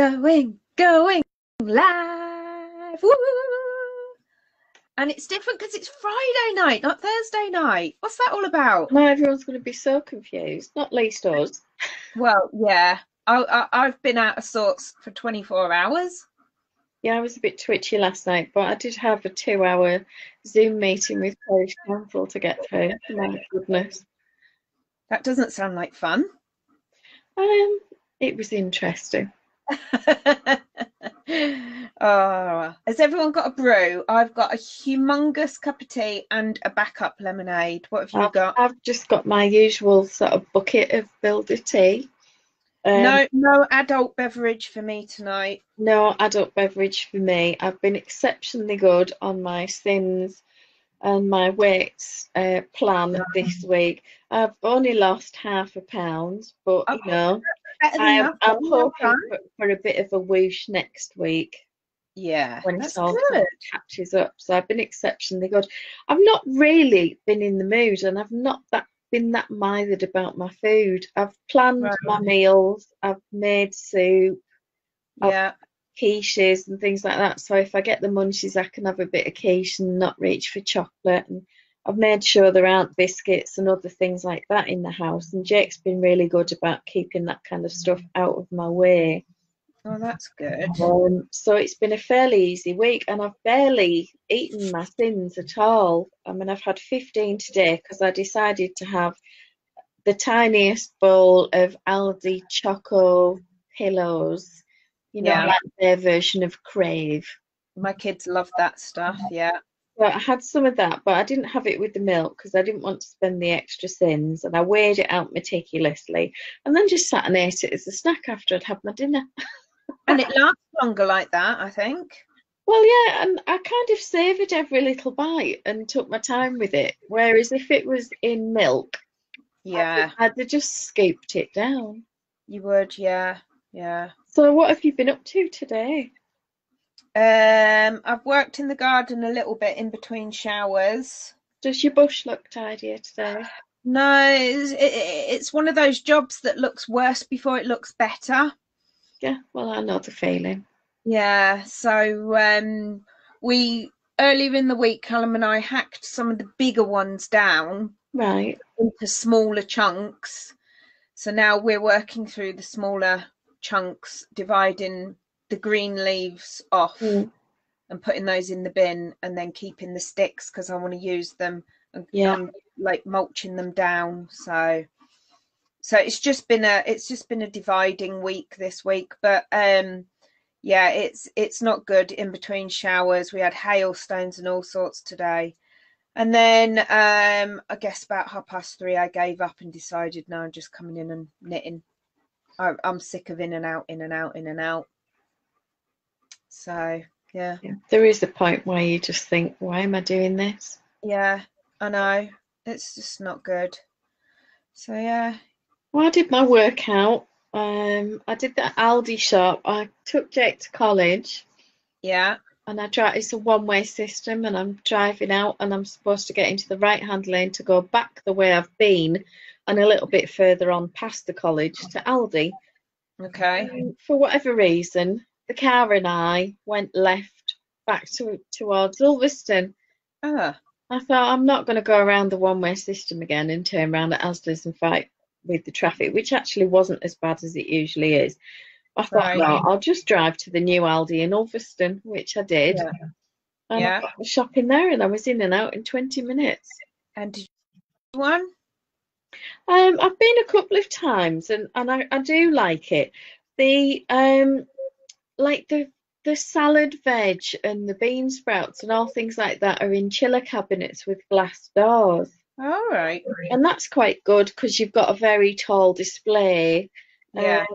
Going live. Woo! And it's different because it's Friday night, not Thursday night. What's that all about? Now everyone's going to be so confused, not least us. Well, yeah, I've been out of sorts for 24 hours. Yeah, I was a bit twitchy last night, but I did have a 2-hour Zoom meeting with Paris Campbell to get through. My goodness. That doesn't sound like fun. It was interesting. Oh, has everyone got a brew? I've got a humongous cup of tea and a backup lemonade. What have you got? I've just got my usual sort of bucket of builder tea. No adult beverage for me tonight. No adult beverage for me. I've been exceptionally good on my Sims and my weights plan this week. I've only lost half a pound, but you know, I'm hoping for a bit of a whoosh next week. Yeah, when it all catches up. So I've been exceptionally good. I've not really been in the mood, and I've not been that mithered about my food. I've planned my meals. I've made soup. Yeah. Quiches and things like that. So if I get the munchies, I can have a bit of quiche and not reach for chocolate. And I've made sure there aren't biscuits and other things like that in the house. And Jake's been really good about keeping that kind of stuff out of my way. Oh, that's good. So it's been a fairly easy week, and I've barely eaten my Sims at all. I mean, I've had 15 today because I decided to have the tiniest bowl of Aldi Choco Pillows. You know, like their version of Crave. My kids love that stuff, yeah. So I had some of that, but I didn't have it with the milk because I didn't want to spend the extra Sims, and I weighed it out meticulously and then just sat and ate it as a snack after I'd had my dinner. And it lasts longer like that, I think. Well, yeah, and I kind of savoured every little bite and took my time with it, whereas if it was in milk, yeah, I'd have just scooped it down. You would, yeah, yeah. So what have you been up to today? I've worked in the garden a little bit in between showers. Does your bush look tidier today? No, it's one of those jobs that looks worse before it looks better. Yeah, well, I know the feeling. Yeah, so we earlier in the week, Callum and I hacked some of the bigger ones down into smaller chunks. So now we're working through the smaller chunks, dividing the green leaves off and putting those in the bin, and then keeping the sticks because I want to use them and like mulching them down. So it's just been a dividing week this week, but yeah, it's not good. In between showers we had hailstones and all sorts today, and then I guess about 3:30 I gave up and decided no, I'm just coming in and knitting. I'm sick of in and out. So yeah, there is a point where you just think, why am I doing this? Yeah, I know, it's just not good. So yeah, well, I did my workout. I did the Aldi shop. I took Jake to college. Yeah, and it's a one-way system, and I'm driving out, and I'm supposed to get into the right-hand lane to go back the way I've been, and a little bit further on past the college to Aldi. Okay. And for whatever reason, the car and I went left back towards Ulverston. I thought, I'm not going to go around the one-way system again and turn around at Asda's and fight with the traffic, which actually wasn't as bad as it usually is. I thought, no, I'll just drive to the new Aldi in Ulverston, which I did. Yeah. And I got shopping there, and I was in and out in 20 minutes. And did you one? I've been a couple of times, and I do like it. The like the salad veg and the bean sprouts and all things like that are in chiller cabinets with glass doors. All right. And that's quite good because you've got a very tall display. Yeah.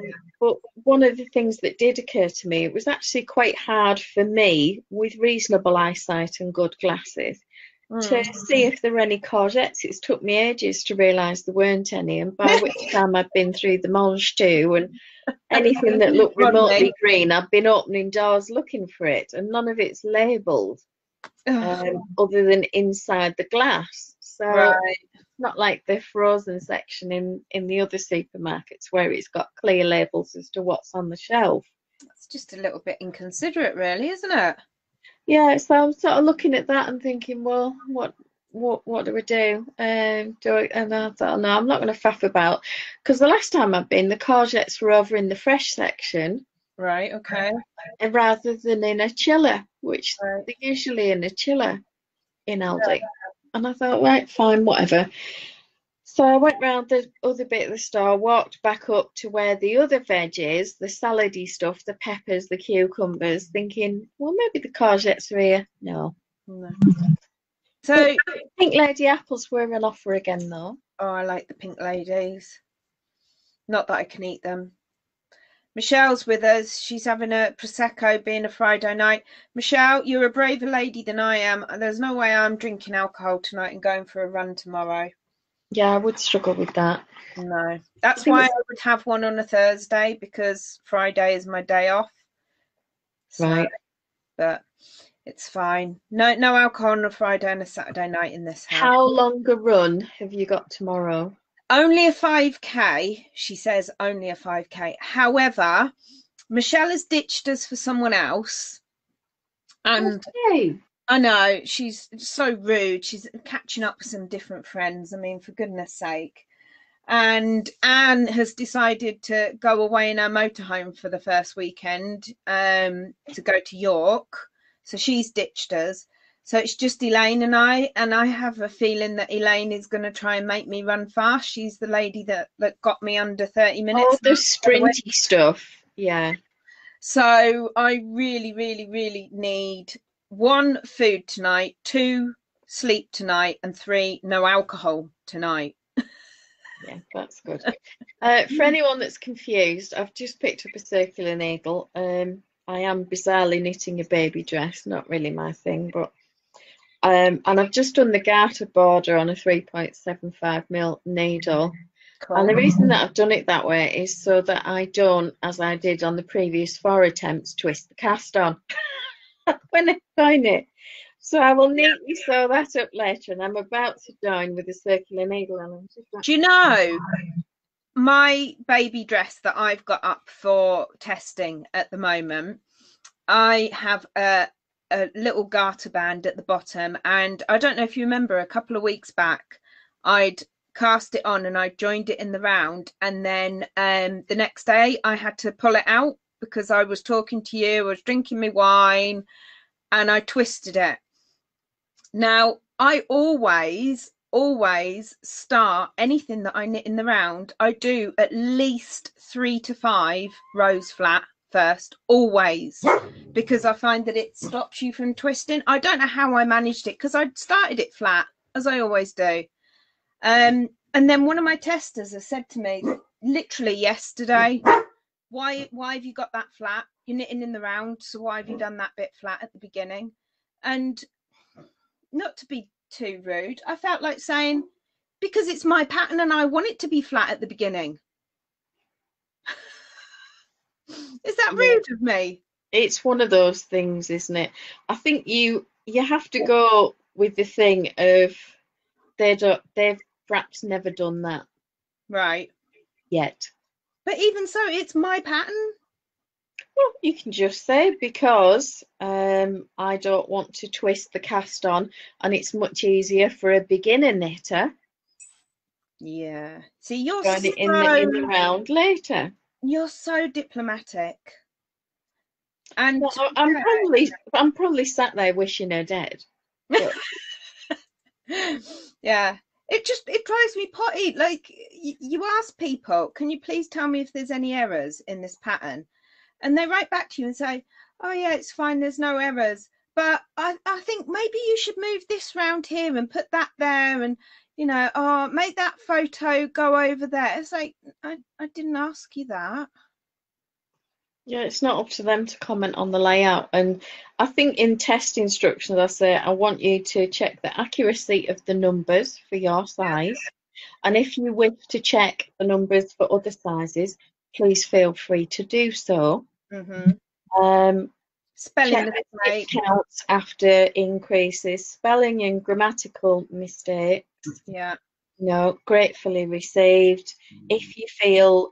But one of the things that did occur to me, it was actually quite hard for me with reasonable eyesight and good glasses to see if there were any courgettes. It's took me ages to realise there weren't any, and by which time I'd been through the mange too, and anything that looked remotely green, I've been opening doors looking for it, and none of it's labelled other than inside the glass. So it's not like the frozen section in the other supermarkets where it's got clear labels as to what's on the shelf. just a little bit inconsiderate, really, isn't it? Yeah, so I'm sort of looking at that and thinking, well, what do we do? And I thought, no, I'm not going to faff about, because the last time I've been, the courgettes were over in the fresh section. Right, okay. Rather than in a chiller, which they're usually in a chiller in Aldi. Yeah. And I thought, right, fine, whatever. So I went round the other bit of the store, walked back up to where the other veg is, the salady stuff, the peppers, the cucumbers, thinking, well, maybe the courgettes are here. No. So but Pink Lady apples were on offer again, though. Oh, I like the Pink Ladies. Not that I can eat them. Michelle's with us. She's having a Prosecco, being a Friday night. Michelle, you're a braver lady than I am. There's no way I'm drinking alcohol tonight and going for a run tomorrow. Yeah, I would struggle with that. No. That's why I would have one on a Thursday, because Friday is my day off. So, right. But it's fine. No alcohol on a Friday and a Saturday night in this house. How long a run have you got tomorrow? Only a 5K, she says, only a 5K. However, Michelle has ditched us for someone else. And okay. I know, she's so rude. She's catching up with some different friends. I mean, for goodness sake. And Anne has decided to go away in her motorhome for the first weekend to go to York. So she's ditched us. So it's just Elaine and I, have a feeling that Elaine is going to try and make me run fast. She's the lady that got me under 30 minutes. All the sprinty stuff. Yeah. So I really, really, really need 1, food tonight, 2, sleep tonight, and 3, no alcohol tonight. Yeah, that's good. For anyone that's confused, I've just picked up a circular needle. I am bizarrely knitting a baby dress. Not really my thing, but... and I've just done the garter border on a 3.75mm needle. Cool. And the reason that I've done it that way is so that I don't, as I did on the previous 4 attempts, twist the cast on when I join it. So I will neatly sew that up later, and I'm about to join with a circular needle. And I'm just like, do you know, my baby dress that I've got up for testing at the moment, I have a little garter band at the bottom, and I don't know if you remember, a couple of weeks back I'd cast it on and I joined it in the round, and then the next day I had to pull it out because I was talking to you, I was drinking my wine, and I twisted it. Now I always start anything that I knit in the round, I do at least 3 to 5 rows flat first, always, because I find that it stops you from twisting. I don't know how I managed it, because I started it flat, as I always do. And then one of my testers has said to me literally yesterday, why have you got that flat? You're knitting in the round, so why have you done that bit flat at the beginning? And not to be too rude, I felt like saying, because it's my pattern and I want it to be flat at the beginning. Is that rude of me? It's one of those things, isn't it? I think you have to go with the thing of they've perhaps never done that. Right. Yet. But even so, it's my pattern. Well, you can just say, because I don't want to twist the cast on, and it's much easier for a beginner knitter. Yeah. See, you're so... it in the round later. You're so diplomatic, and well, I'm probably sat there wishing her dead. But... yeah, it drives me potty. Like, you ask people, can you please tell me if there's any errors in this pattern, and they write back to you and say, oh yeah, it's fine, there's no errors, but I think maybe you should move this round here and put that there, and you know, oh, make that photo go over there. It's like, I didn't ask you that. Yeah, it's not up to them to comment on the layout. And I think in test instructions, I say, I want you to check the accuracy of the numbers for your size. And if you wish to check the numbers for other sizes, please feel free to do so. Mm-hmm. Spelling counts after increases, spelling and grammatical mistakes. Yeah. No, gratefully received. If you feel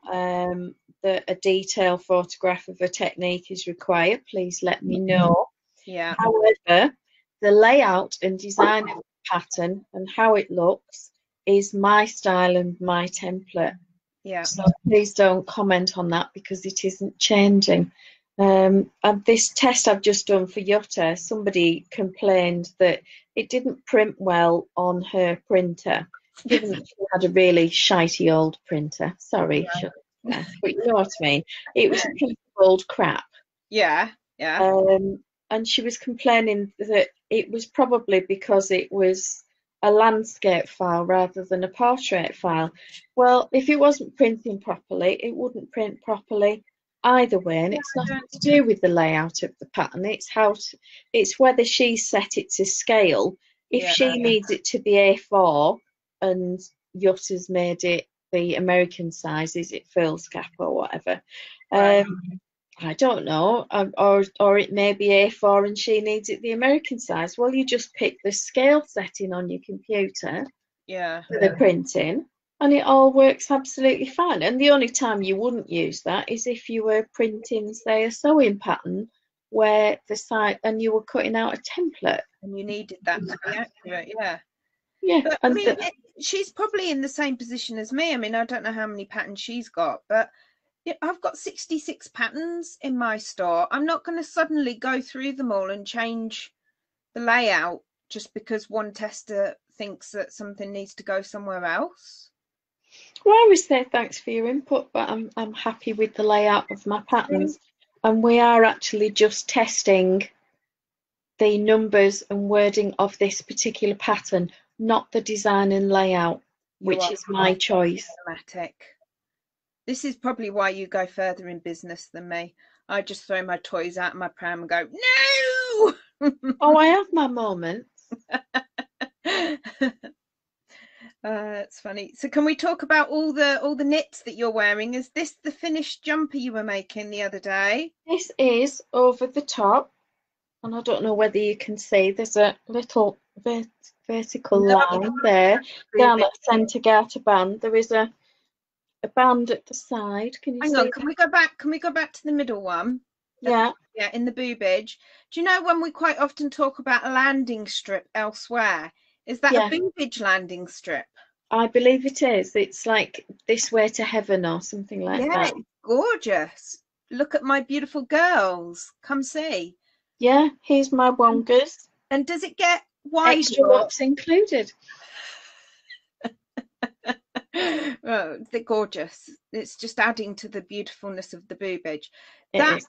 that a detailed photograph of a technique is required, please let me know. Yeah. However, the layout and design of the pattern and how it looks is my style and my template. Yeah. So please don't comment on that because it isn't changing. And this test I've just done for Yutta, somebody complained that it didn't print well on her printer. She had a really shitey old printer. Sorry, yeah. But you know what I mean. It was a piece of old crap. Yeah, yeah. And she was complaining that it was probably because it was a landscape file rather than a portrait file. Well, if it wasn't printing properly, it wouldn't print properly either way, and it's nothing to do with the layout of the pattern. It's how to, it's whether she set it to scale. If she needs it to be A4 and Yutta's made it the American sizes, it fills gap or whatever. I don't know, or it may be A4 and she needs it the American size. Well, you just pick the scale setting on your computer for the printing, and it all works absolutely fine. And the only time you wouldn't use that is if you were printing, say, a sewing pattern where the side and you were cutting out a template. And you needed that to be accurate, yeah. But, and I mean, she's probably in the same position as me. I mean, I don't know how many patterns she's got, but I've got 66 patterns in my store. I'm not going to suddenly go through them all and change the layout just because one tester thinks that something needs to go somewhere else. Well, I always say thanks for your input, but I'm happy with the layout of my patterns, and we are actually just testing the numbers and wording of this particular pattern, not the design and layout, which is my choice. This is probably why you go further in business than me. I just throw my toys out of my pram and go, no! Oh, I have my moments. It's funny. So can we talk about all the knits that you're wearing? Is this the finished jumper you were making the other day? This is over the top, and I don't know whether you can see there's a little vertical line there down at centre garter band. There is a band at the side. Can you hang see on, can that? We go back, can we go back to the middle one? Yeah, in the boobage. Do you know when we quite often talk about a landing strip elsewhere? Is that a boobage landing strip? I believe it is. It's like This Way to Heaven or something like that. It's gorgeous. Look at my beautiful girls. Come see. Yeah, here's my wongas. And does it get wide? Extra lops included. Oh, they're gorgeous. It's just adding to the beautifulness of the boobage. That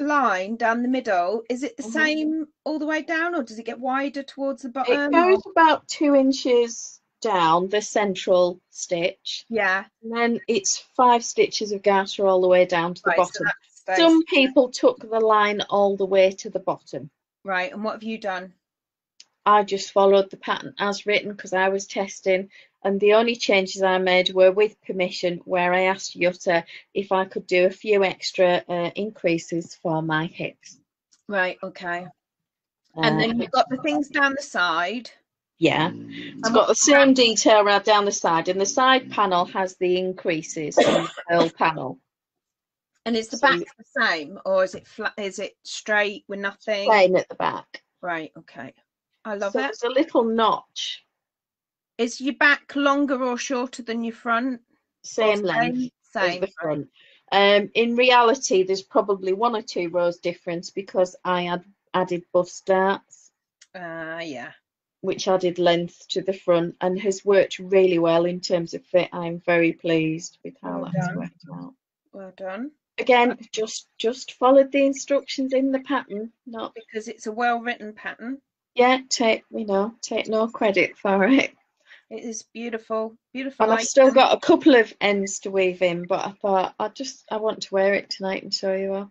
line down the middle, is it the same all the way down, or does it get wider towards the bottom? It goes about 2 inches down the central stitch, and then it's 5 stitches of garter all the way down to the bottom. So some people took the line all the way to the bottom. Right, and what have you done? I just followed the pattern as written because I was testing, and the only changes I made were with permission, where I asked Yutta if I could do a few extra increases for my hips. Right, okay. And then you've got the things down the side. Yeah, it's got the same detail right down the side, and the side panel has the increases on the pearl panel. And is the back the same, or is it flat? Is it straight with nothing? Plain at the back. Right, okay. I love it. There's a little notch. Is your back longer or shorter than your front? Same length as the front. In reality, there's probably 1 or 2 rows difference because I had added bust darts. Which added length to the front and has worked really well in terms of fit. I'm very pleased with how that's worked out. Well done. Again, just followed the instructions in the pattern, not because it's a well-written pattern. Yeah, take no credit for it. It is beautiful, beautiful. And I've still got a couple of ends to weave in, but I thought I want to wear it tonight and show you all.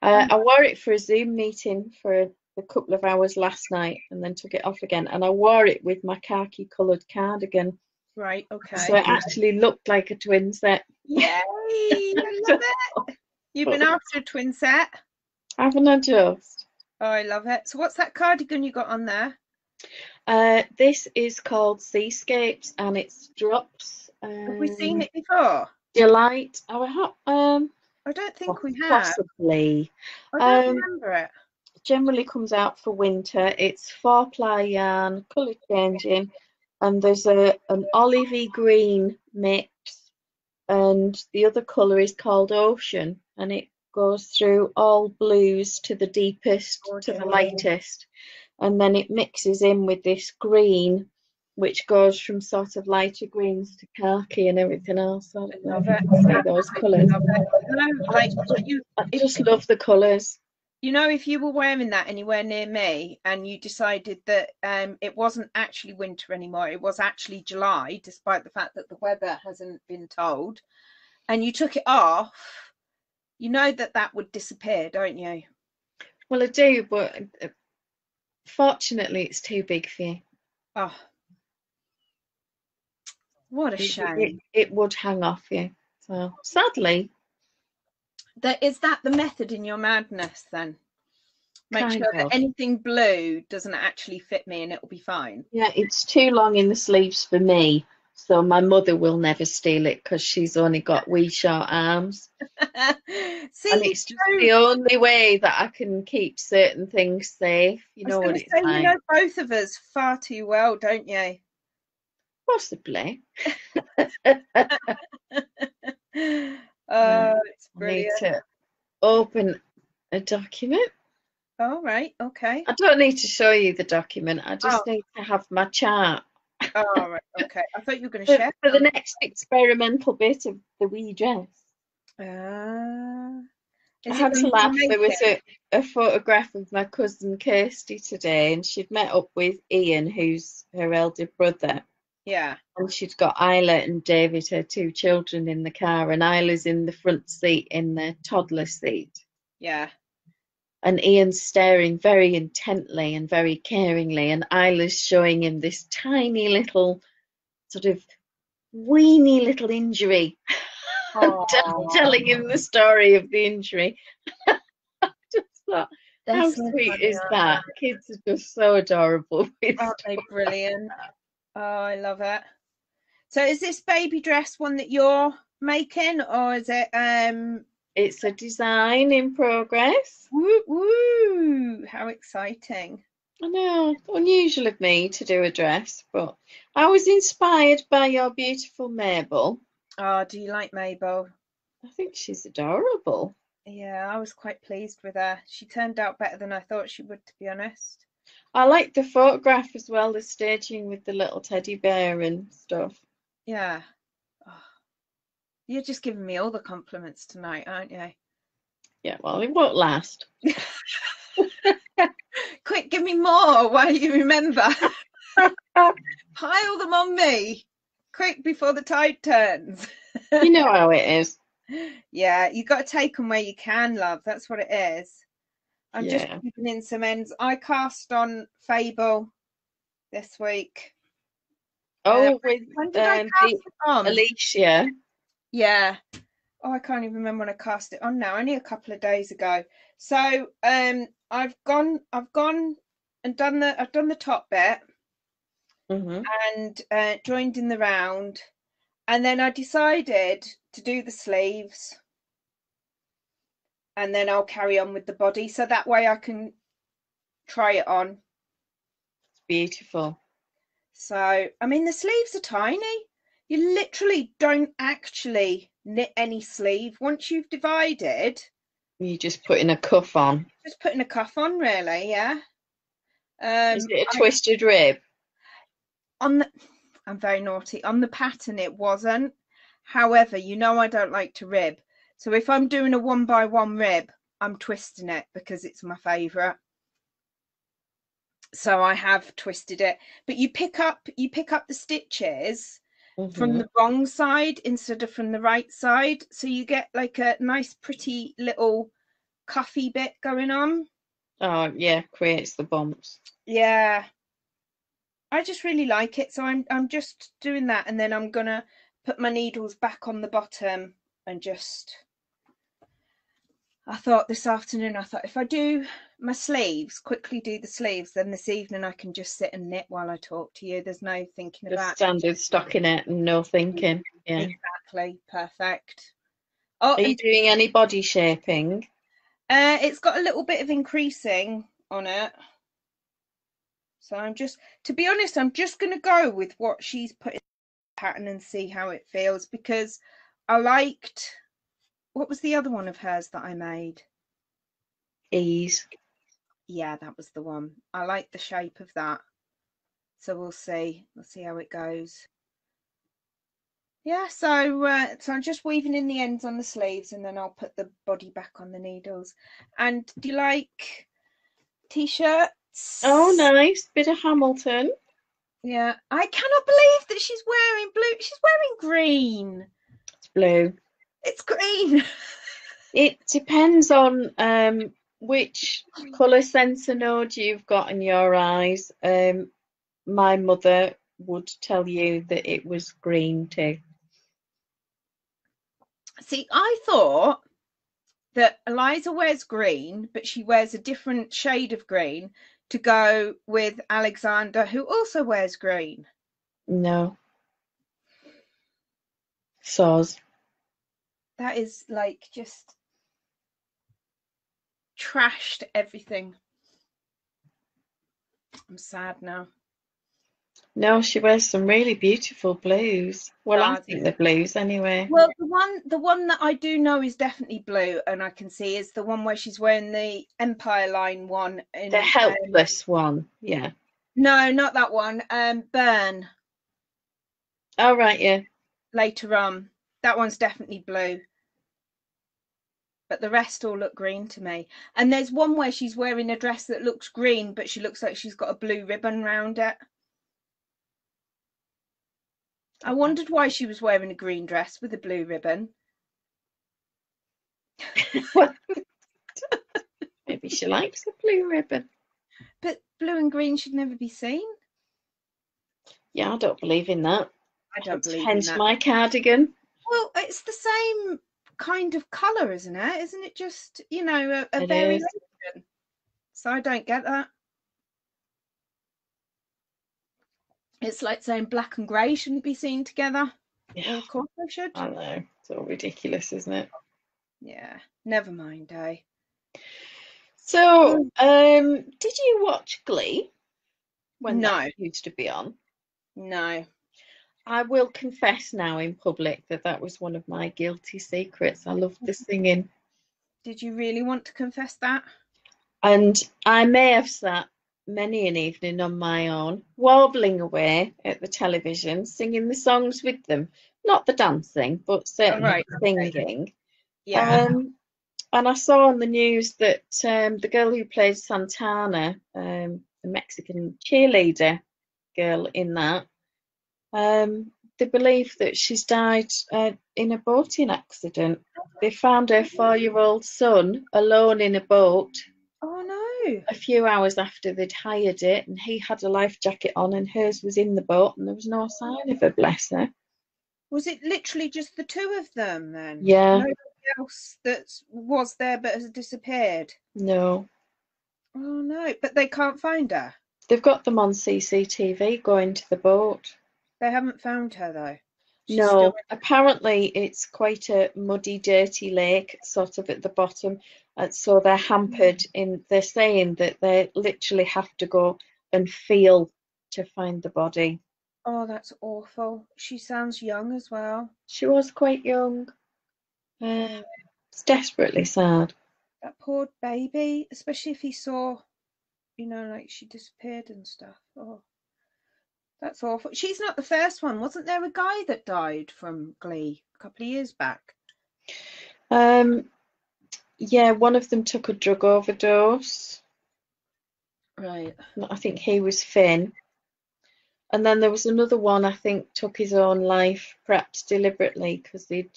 I wore it for a Zoom meeting for a couple of hours last night, and then took it off again. And I wore it with my khaki coloured cardigan. Right. Okay. So it actually looked like a twin set. Yay! I love it. You've been after a twin set, haven't I just? Oh, I love it. So what's that cardigan you got on there? This is called Seascapes, and it's Drops. Have we seen it before? Delight. Oh, I don't think we have. Possibly. I don't remember it. Generally comes out for winter. It's 4-ply yarn, colour changing, and there's an olivey green mix, and the other colour is called Ocean, and it goes through all blues to the deepest to the lightest, and then it mixes in with this green, which goes from sort of lighter greens to khaki and everything else. I don't know if you can see those colours. I just love the colours. You know, if you were wearing that anywhere near me and you decided that it wasn't actually winter anymore, it was actually July, despite the fact that the weather hasn't been told, and you took it off, you know that that would disappear, don't you? Well, I do, but fortunately it's too big for you. Oh, what a shame. It would hang off you, so sadly. Is that the method in your madness then? Make sure that anything blue doesn't actually fit me and it'll be fine. Yeah, it's too long in the sleeves for me, so my mother will never steal it because she's only got wee short arms. See, and it's just the only way that I can keep certain things safe. You know what it's like. You know both of us far too well, don't you? Possibly. It's brilliant. I need to open a document. All right, okay. I don't need to show you the document. I just need to have my chart. All right, okay. I thought you were going to share for the next experimental bit of the wee dress. I had to laugh. There was a photograph of my cousin Kirsty today, and she'd met up with Ian, who's her elder brother. Yeah. And she'd got Isla and David, her two children, in the car, and Isla's in the front seat, in the toddler seat. Yeah. And Ian's staring very intently and very caringly, and Isla's showing him this tiny little, sort of weeny little injury, telling him the story of the injury. I just thought, how sweet is that? Kids are just so adorable. Aren't they brilliant? Oh, I love it. So is this baby dress one that you're making, or is it it's a design in progress? Woo, woo, how exciting. I know, unusual of me to do a dress, but I was inspired by your beautiful Mabel. Oh, do you like Mabel? I think she's adorable. Yeah, I was quite pleased with her. She turned out better than I thought she would, to be honest. I like the photograph as well, the staging with the little teddy bear and stuff. Yeah. Oh, you're just giving me all the compliments tonight, aren't you? Yeah, well, it won't last. Quick, give me more while you remember. Pile them on me. Quick, before the tide turns. You know how it is. Yeah, you've got to take them where you can, love. That's what it is. I'm just putting in some ends. I cast on Fable this week. Oh, with Alicia. Yeah. Oh, I can't even remember when I cast it on now. Only a couple of days ago. So I've gone and done the top bit, and joined in the round, and then I decided to do the sleeves. And then I'll carry on with the body, so that way I can try it on. It's beautiful. So, I mean, the sleeves are tiny. You literally don't actually knit any sleeve. Once you've divided, you're just putting a cuff on. Just putting a cuff on, really, yeah. Is it a twisted rib? I'm very naughty. On the pattern, it wasn't. However, you know I don't like to rib. So if I'm doing a 1x1 rib, I'm twisting it because it's my favourite. So I have twisted it. But you pick up the stitches from the wrong side instead of from the right side. So you get like a nice pretty little cuffy bit going on. Oh yeah, creates the bumps. Yeah. I just really like it. So I'm just doing that, and then I'm gonna put my needles back on the bottom and just I thought this afternoon, I thought if I do my sleeves, quickly do the sleeves, then this evening I can just sit and knit while I talk to you. There's no thinking about standard stockinette and no thinking. Yeah, Exactly. Perfect. Oh, are you doing any body shaping? It's got a little bit of increasing on it. So I'm just, to be honest, I'm just going to go with what she's put in the pattern and see how it feels, because I liked, what was the other one of hers that I made? Ease. Yeah, that was the one. I like the shape of that. So we'll see. We'll see how it goes. Yeah, so I'm just weaving in the ends on the sleeves, and then I'll put the body back on the needles. And do you like t-shirts? Oh, nice. Bit of Hamilton. Yeah. I cannot believe that she's wearing blue. She's wearing green. It's blue. It's green. It depends on which colour sensor node you've got in your eyes. My mother would tell you that it was green too. See, I thought that Eliza wears green, but she wears a different shade of green to go with Alexander, who also wears green. No. Soz. That is like just trashed everything. I'm sad now. No, she wears some really beautiful blues. Well, Barbie. I think they're blues anyway. Well, the one that I do know is definitely blue, and I can see is the one where she's wearing the Empire line one. In, the helpless one, yeah. No, not that one. Burn. Oh, right, yeah. Later on. That one's definitely blue. But the rest all look green to me. And there's one where she's wearing a dress that looks green, but she looks like she's got a blue ribbon round it. I wondered why she was wearing a green dress with a blue ribbon. Maybe she likes the blue ribbon. But blue and green should never be seen. Yeah, I don't believe in that. I don't believe in that. Hence my cardigan. Well, it's the same kind of colour, isn't it? Isn't it just, you know, a variation? So I don't get that. It's like saying black and grey shouldn't be seen together. Yeah. Well, of course they should. I know. It's all ridiculous, isn't it? Yeah. Never mind, eh? So, did you watch Glee? When no. That used to be on? No. I will confess now in public that that was one of my guilty secrets. I loved the singing. Did you really want to confess that? And I may have sat many an evening on my own, warbling away at the television, singing the songs with them. Not the dancing, but certainly singing. Yeah. And I saw on the news that the girl who played Santana, the Mexican cheerleader girl in that, they believe that she's died in a boating accident. They found her 4-year-old son alone in a boat. Oh, no. A few hours after they'd hired it, and he had a life jacket on and hers was in the boat, and there was no sign of her, bless her. Was it literally just the two of them then? Yeah. Nobody else that was there but has disappeared? No. Oh no, but they can't find her? They've got them on CCTV going to the boat. They haven't found her though? She's no, apparently it's quite a muddy, dirty lake sort of at the bottom. And so they're hampered in, they're saying that they literally have to go and feel to find the body. Oh, that's awful. She sounds young as well. She was quite young. It's desperately sad. That poor baby, especially if he saw, you know, like she disappeared and stuff. Oh, that's awful. She's not the first one. Wasn't there a guy that died from Glee a couple of years back? Yeah, one of them took a drug overdose. Right. I think he was Finn. And then there was another one, I think, took his own life, perhaps deliberately, because he'd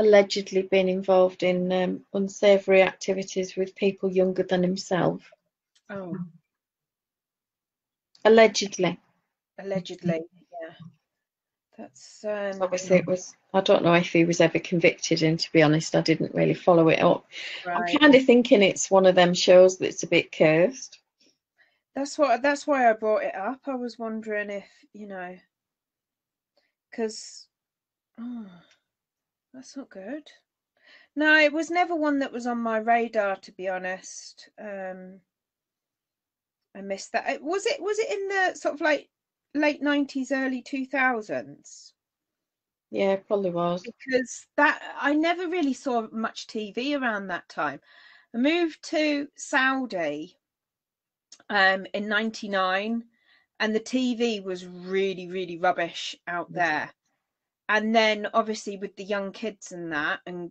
allegedly been involved in unsavoury activities with people younger than himself. Oh. Allegedly. Allegedly, yeah. That's obviously it was. I don't know if he was ever convicted, and to be honest, I didn't really follow it up. Right. I'm kind of thinking it's one of them shows that's a bit cursed. That's what. That's why I brought it up. I was wondering if, you know, because That's not good. No, it was never one that was on my radar, to be honest. I missed that. Was it in the sort of like late 90s, early 2000s? Yeah, it probably was. Because that I never really saw much TV around that time. I moved to Saudi in 99, and the TV was really, really rubbish out there. And then obviously with the young kids and that, and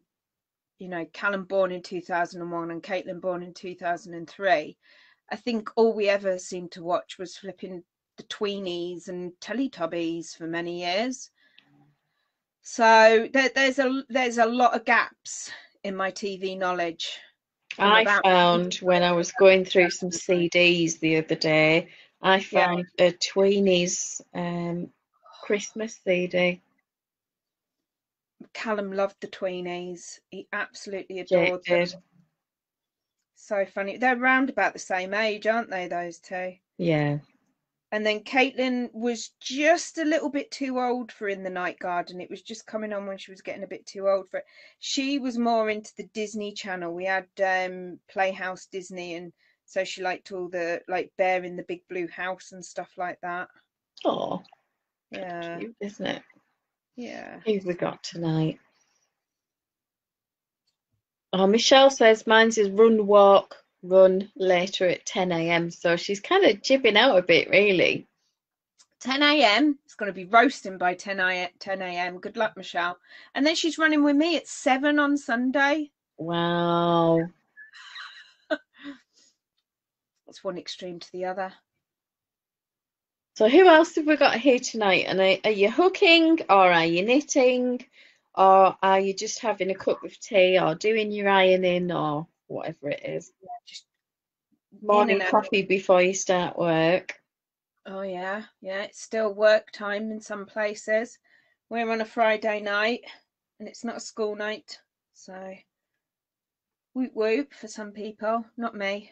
you know, Callum born in 2001 and Caitlin born in 2003, I think all we ever seemed to watch was flipping the Tweenies and Teletubbies for many years. So there's a lot of gaps in my TV knowledge. I found when I was going through some CDs the other day, I found a Tweenies Christmas CD. Callum loved the Tweenies. He absolutely adored them. So funny. They're round about the same age, aren't they, those two? Yeah. And then Caitlin was just a little bit too old for In the Night Garden. It was just coming on when she was getting a bit too old for it. She was more into the Disney Channel. We had Playhouse Disney, and so she liked all the like Bear in the Big Blue House and stuff like that. Oh, yeah, cute, isn't it? Yeah. Who've we got tonight? Oh, Michelle says mine's is run later at 10 a.m. So she's kind of jibbing out a bit, really. 10 a.m. It's going to be roasting by 10 a.m. Good luck, Michelle. And then she's running with me at 7 on Sunday. Wow. That's one extreme to the other. So who else have we got here tonight? And are you hooking, or are you knitting, or are you just having a cup of tea, or doing your ironing, or whatever it is? Yeah, just morning coffee before you start work. Oh yeah, yeah. It's still work time in some places. We're on a Friday night, and it's not a school night, so whoop whoop for some people. Not me.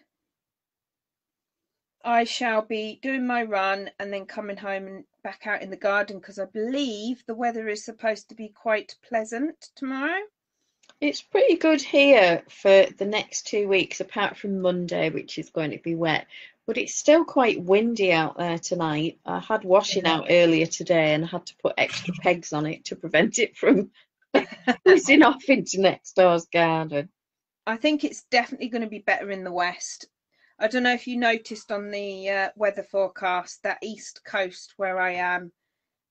I shall be doing my run and then coming home and back out in the garden, because I believe the weather is supposed to be quite pleasant tomorrow. It's pretty good here for the next 2 weeks, apart from Monday, which is going to be wet, but it's still quite windy out there tonight. I had washing out earlier today, and I had to put extra pegs on it to prevent it from whizzing off into next door's garden. I think it's definitely going to be better in the west. I don't know if you noticed on the weather forecast that east coast where I am,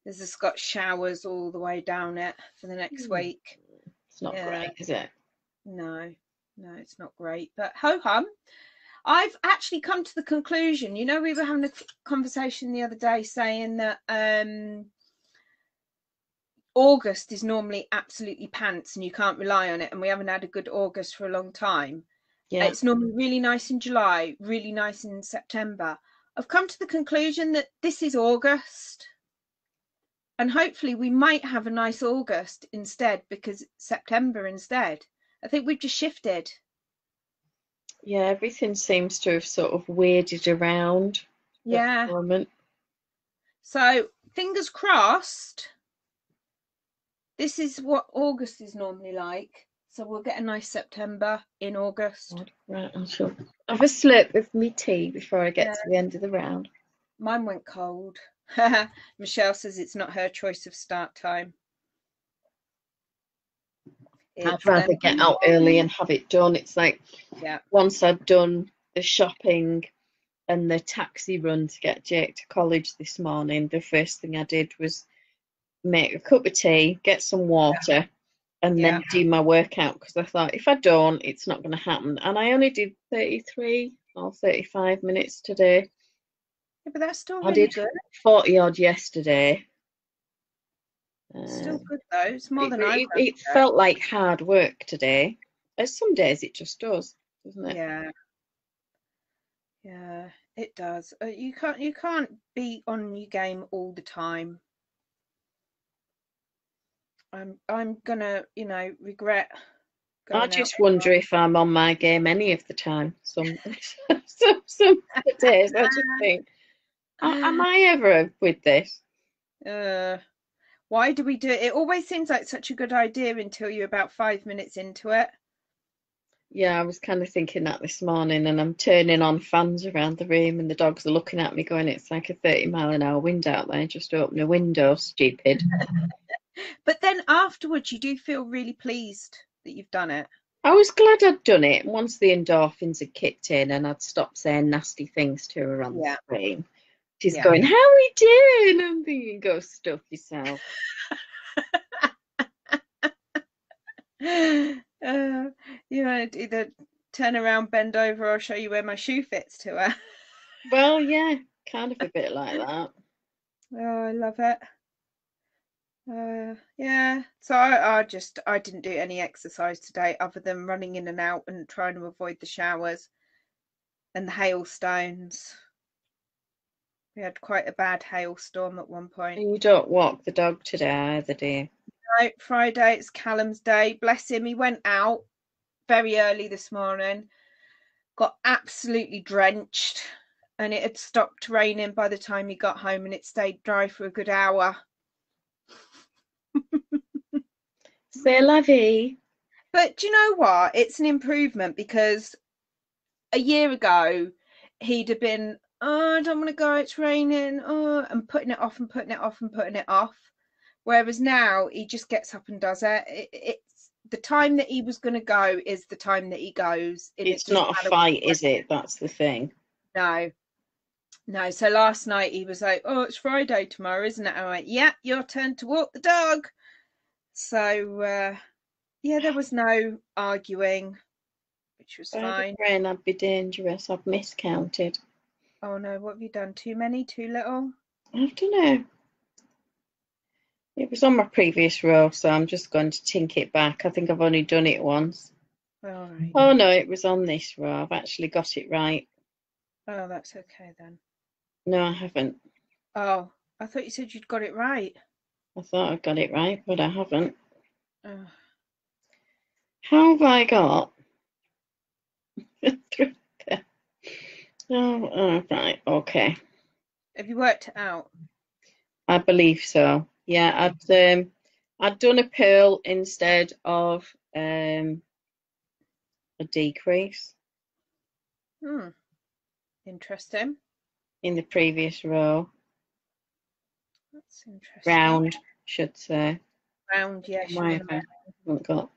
there's just got showers all the way down it for the next week. It's not great, is it? No, it's not great. But ho-hum, I've actually come to the conclusion. You know, we were having a conversation the other day saying that August is normally absolutely pants and you can't rely on it. And we haven't had a good August for a long time. Yeah. It's normally really nice in July, really nice in September. I've come to the conclusion that this is August, and hopefully we might have a nice August instead, because September instead. I think we've just shifted. Yeah, everything seems to have sort of weirded around. Yeah. So fingers crossed, this is what August is normally like. So we'll get a nice September in August. Right, I'm sure. I'll have a slurp with me tea before I get to the end of the round. Mine went cold. Michelle says it's not her choice of start time. I'd rather get out early and have it done. It's like once I've done the shopping and the taxi run to get Jake to college this morning, the first thing I did was make a cup of tea, get some water, and then do my workout, because I thought if I don't, it's not going to happen. And I only did 33 or 35 minutes today. Yeah, but that's still really good. I did 40 odd yesterday. Still good though. It's more than I. It felt like hard work today. As some days it just does, doesn't it? Yeah. Yeah, it does. You can't be on your game all the time. I'm gonna, you know, regret. I just wonder if I'm on my game any of the time. Some days I just think, am I ever with this? Why do we do it? It always seems like such a good idea until you're about 5 minutes into it. Yeah, I was kind of thinking that this morning, and I'm turning on fans around the room and the dogs are looking at me going, it's like a 30-mile-an-hour wind out there. Just open a window, stupid. But then afterwards, you do feel really pleased that you've done it. I was glad I'd done it once the endorphins had kicked in and I'd stopped saying nasty things to her on the screen. She's going, how are we doing? I'm thinking, go stuff yourself. You want to do the turn around, bend over, or show you where my shoe fits to her? Well, yeah, kind of a bit like that. Oh, I love it. Yeah, so I didn't do any exercise today other than running in and out and trying to avoid the showers and the hailstones. We had quite a bad hailstorm at one point. You don't walk the dog today either, do you? No, Friday, it's Callum's day. Bless him, he went out very early this morning, got absolutely drenched, and it had stopped raining by the time he got home, and it stayed dry for a good hour. C'est la vie. But do you know what, it's an improvement, because a year ago he'd have been, oh, I don't want to go, it's raining, oh, and putting it off and putting it off and putting it off, whereas now he just gets up and does it. It's the time that he was going to go is the time that he goes. It's not a fight, is it? That's the thing. No, so last night he was like, oh, it's Friday tomorrow, isn't it? I went, yeah, your turn to walk the dog. So, yeah, there was no arguing, which was fine. Rain, I'd be dangerous. I've miscounted. Oh, no, what have you done? Too many? Too little? I don't know. It was on my previous roll, so I'm just going to tink it back. I think I've only done it once. All right. Oh, no, it was on this roll. I've actually got it right. Oh, that's okay then. No, I haven't. Oh, I thought you said you'd got it right. I thought I got it right, but I haven't. Oh. How have I got? Oh, right, okay. Have you worked it out? I believe so. Yeah, I'd done a purl instead of a decrease. Hmm. Interesting. In the previous row. That's interesting. Round, should say. Round, yes. Yeah, I haven't got.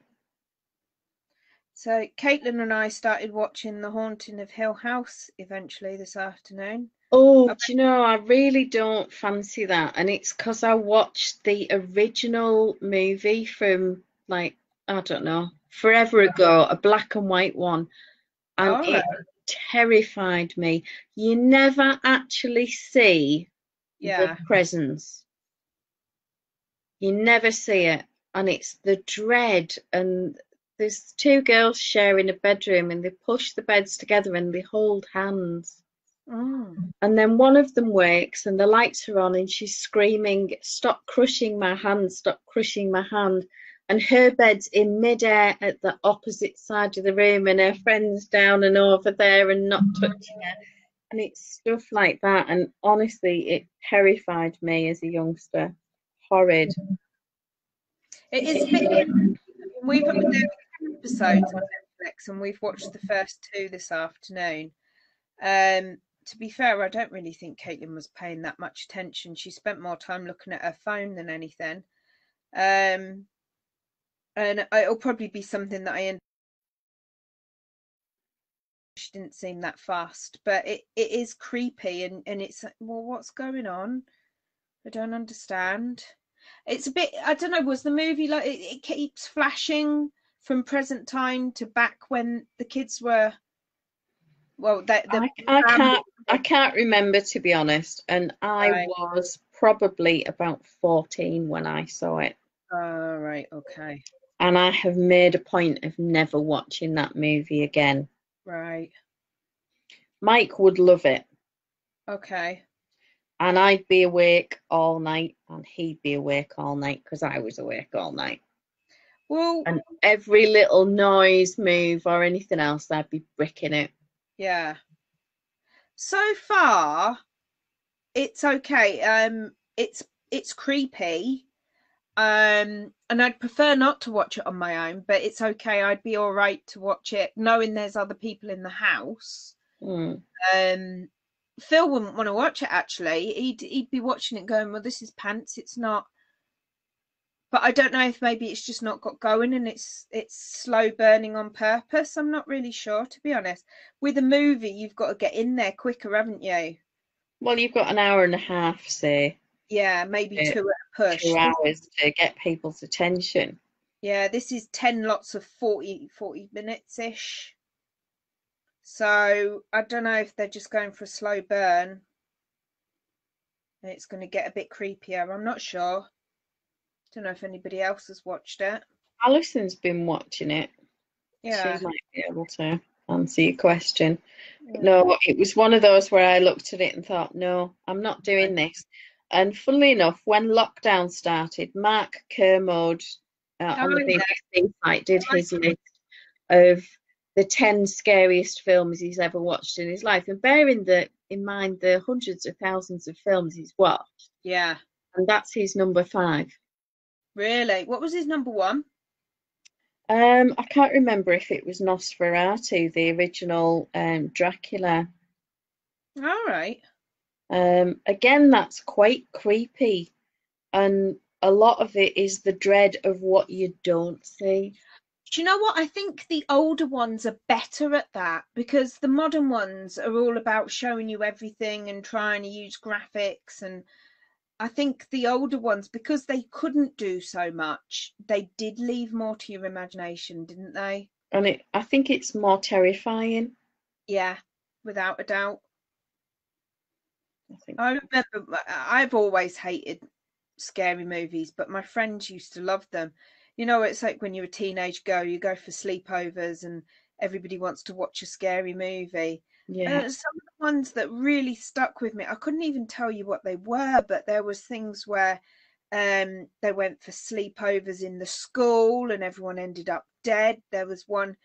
So Caitlin and I started watching The Haunting of Hill House eventually this afternoon. Oh, do you know, I really don't fancy that. And it's because I watched the original movie from, like, I don't know, forever ago, a black and white one. And it terrified me. You never actually see the presence. You never see it, and it's the dread. And there's two girls sharing a bedroom, and they push the beds together and they hold hands. And then one of them wakes and the lights are on, and she's screaming, stop crushing my hand, stop crushing my hand. And her bed's in midair at the opposite side of the room, and her friend's down and over there and not touching her. And it's stuff like that. And honestly, it terrified me as a youngster. Horrid. It is a bit. We've done episodes on Netflix, and we've watched the first two this afternoon. To be fair, I don't really think Caitlin was paying that much attention. She spent more time looking at her phone than anything. And it'll probably be something that she didn't seem that fast, but it is creepy, and it's like, well, what's going on? I don't understand. It's a bit, I don't know, was the movie like, it keeps flashing from present time to back when the kids were, well, I can't remember, to be honest, and I was probably about 14 when I saw it. All right, okay. And I have made a point of never watching that movie again. Right. Mike would love it. Okay. And I'd be awake all night, and he'd be awake all night, because I was awake all night. Well, and every little noise, move, or anything else, I'd be bricking it. Yeah. So far, it's okay. It's creepy. And I'd prefer not to watch it on my own, but it's okay. I'd be all right to watch it knowing there's other people in the house. Mm. Phil wouldn't want to watch it, actually. He'd be watching it going, well, this is pants. It's not. But I don't know if maybe it's just not got going and it's slow burning on purpose. I'm not really sure, to be honest. With a movie, you've got to get in there quicker, haven't you? Well, you've got an hour and a half, say. Yeah, maybe 2 at a push. 2 hours to get people's attention. Yeah, this is 10 lots of 40 minutes-ish. So I don't know if they're just going for a slow burn. It's going to get a bit creepier. I'm not sure. Don't know if anybody else has watched it. Alison's been watching it. Yeah. She might be able to answer your question. Yeah. No, it was one of those where I looked at it and thought, no, I'm not doing this. And funnily enough, when lockdown started, Mark Kermode on the BBC site did his list of the 10 scariest films he's ever watched in his life. And bearing in mind the hundreds of thousands of films he's watched. Yeah. And that's his number 5. Really? What was his number 1? I can't remember if it was Nosferatu, the original Dracula. All right. Again, that's quite creepy, and a lot of it is the dread of what you don't see. Do you know what? I think the older ones are better at that, because the modern ones are all about showing you everything and trying to use graphics. And I think the older ones, because they couldn't do so much, they did leave more to your imagination, didn't they? And I think it's more terrifying. Yeah, without a doubt. I remember I've always hated scary movies, but my friends used to love them. You know, it's like when you're a teenage girl, you go for sleepovers and everybody wants to watch a scary movie. Yeah. Some of the ones that really stuck with me, I couldn't even tell you what they were, but there was things where they went for sleepovers in the school and everyone ended up dead. There was one,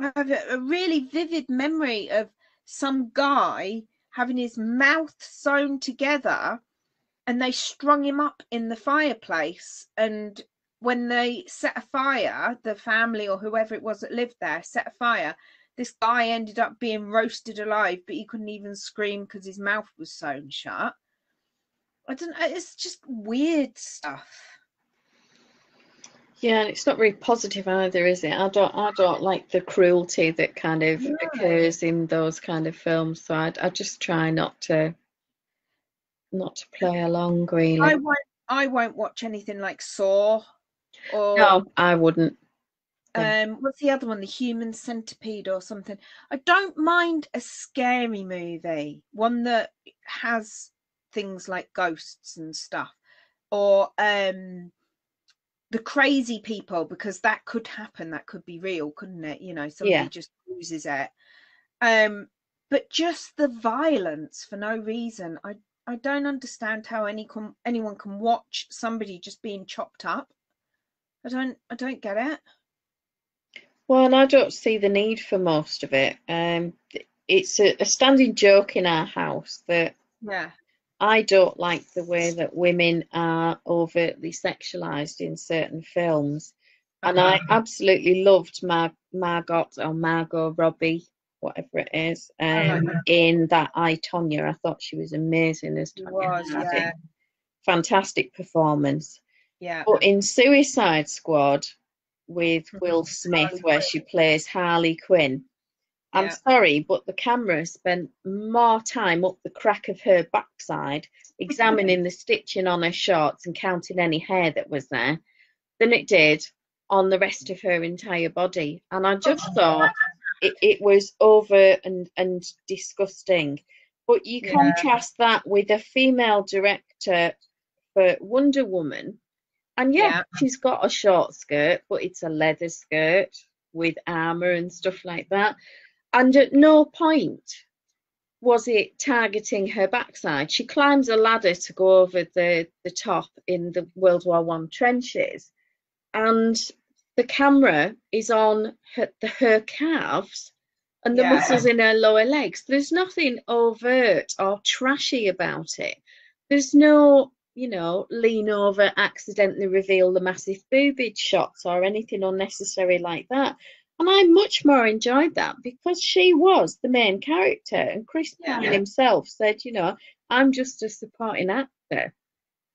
I have a really vivid memory of some guy having his mouth sewn together, and they strung him up in the fireplace. And when they set a fire, the family or whoever it was that lived there set a fire, this guy ended up being roasted alive, but he couldn't even scream because his mouth was sewn shut. I don't know, it's just weird stuff. Yeah, and it's not very positive either, is it? I don't like the cruelty that kind of occurs in those kind of films, so I just try not to play along, really. I won't watch anything like Saw. Or no, I wouldn't. What's the other one? The Human Centipede or something. I don't mind a scary movie, one that has things like ghosts and stuff, or the crazy people, because that could happen, that could be real, couldn't it? You know, somebody just loses it. But just the violence for no reason, I don't understand how anyone can watch somebody just being chopped up. I don't get it. Well, and I don't see the need for most of it. It's a standing joke in our house that I don't like the way that women are overtly sexualized in certain films. And I absolutely loved Margot Robbie, whatever it is, in that I, Tonya. I thought she was amazing as Tonya. Fantastic performance. Yeah. But in Suicide Squad with Will Smith, where she plays Harley Quinn, I'm sorry, but the camera spent more time up the crack of her backside examining the stitching on her shorts and counting any hair that was there than it did on the rest of her entire body. And I just thought it was over and disgusting. But you contrast that with a female director for Wonder Woman. And she's got a short skirt, but it's a leather skirt with armour and stuff like that. And at no point was it targeting her backside. She climbs a ladder to go over the top in the World War I trenches, and the camera is on her calves and the muscles in her lower legs. There's nothing overt or trashy about it. There's no you know, lean over, accidentally reveal the massive boobage shots or anything unnecessary like that. And I much more enjoyed that because she was the main character, and Chris Martin himself said, you know, I'm just a supporting actor.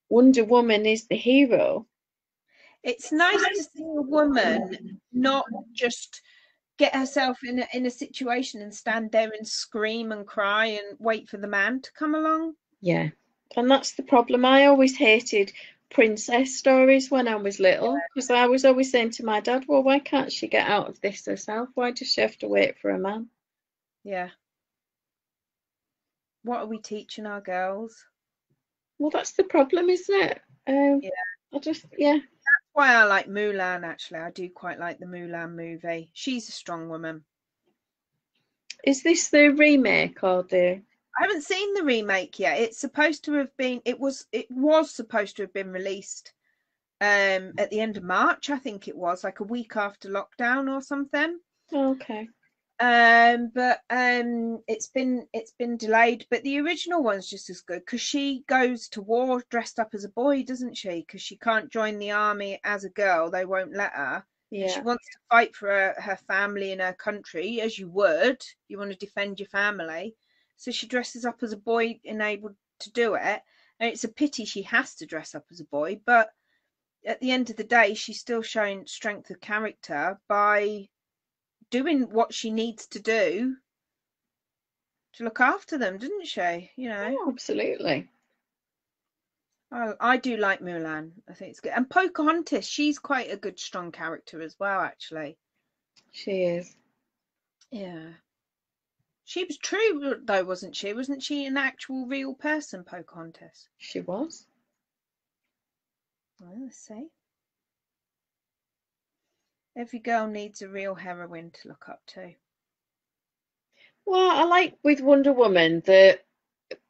Wonder Woman is the hero. It's nice to see a woman not just get herself in a situation and stand there and scream and cry and wait for the man to come along. Yeah, and that's the problem. I always hated princess stories when I was little because I was always saying to my dad, well, why can't she get out of this herself? Why does she have to wait for a man? Yeah. What are we teaching our girls? Well, that's the problem, isn't it? That's why I like Mulan, actually. I do quite like the Mulan movie. She's a strong woman. Is this the remake or the... I haven't seen the remake yet. It's supposed to have been, it was supposed to have been released at the end of March, I think it was, like a week after lockdown or something. Okay. But it's been delayed, but the original one's just as good because she goes to war dressed up as a boy, doesn't she? Because she can't join the army as a girl, they won't let her. Yeah. She wants to fight for her family and her country, as you want to defend your family. So she dresses up as a boy and able to do it. And it's a pity she has to dress up as a boy, but at the end of the day, she's still showing strength of character by doing what she needs to do to look after them, didn't she? You know, oh, absolutely. I do like Mulan. I think it's good. And Pocahontas, she's quite a good, strong character as well, actually. She is. Yeah. She was true, though, wasn't she? Wasn't she an actual, real person, Pocahontas? She was. Well, let's see. Every girl needs a real heroine to look up to. Well, I like with Wonder Woman that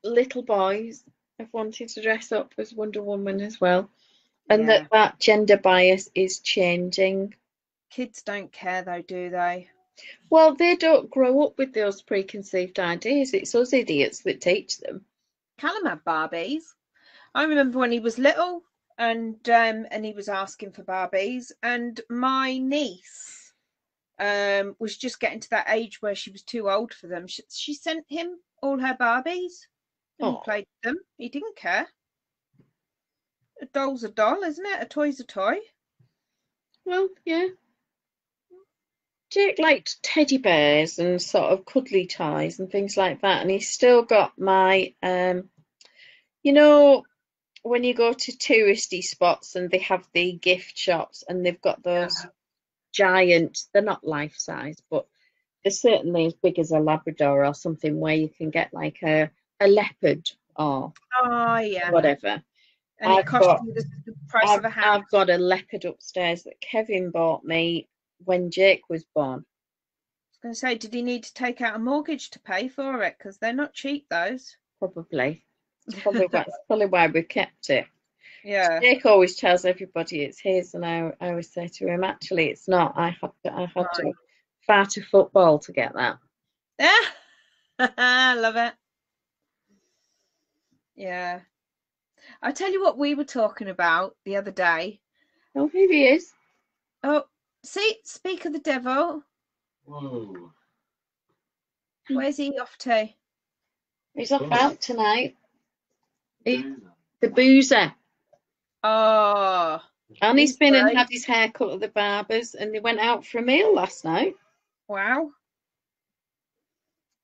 little boys have wanted to dress up as Wonder Woman as well, and that gender bias is changing. Kids don't care, though, do they? Well, they don't grow up with those preconceived ideas. It's us idiots that teach them. Callum had Barbies. I remember when he was little, and he was asking for Barbies, and my niece was just getting to that age where she was too old for them. She sent him all her Barbies, and he played with them. He didn't care. A doll's a doll, isn't it? A toy's a toy. Well, yeah. Jake liked teddy bears and sort of cuddly toys and things like that, and he's still got my, you know, when you go to touristy spots and they have the gift shops and they've got those giant, they're not life size, but they're certainly as big as a Labrador or something, where you can get like a leopard or whatever. And it costs you the price of a house. I've got a leopard upstairs that Kevin bought me when Jake was born. I was going to say, did he need to take out a mortgage to pay for it? Because they're not cheap, those. Probably. That's probably why we kept it. Yeah. Jake always tells everybody it's his, and I always say to him, actually, it's not. I had to fight a football to get that. Yeah. I love it. Yeah. I tell you what we were talking about the other day. Oh, here he is. Oh. See, speak of the devil. Whoa. Where's he off to? He's off out tonight. The boozer. Oh. And he's been and had his hair cut at the barber's, and they went out for a meal last night. Wow.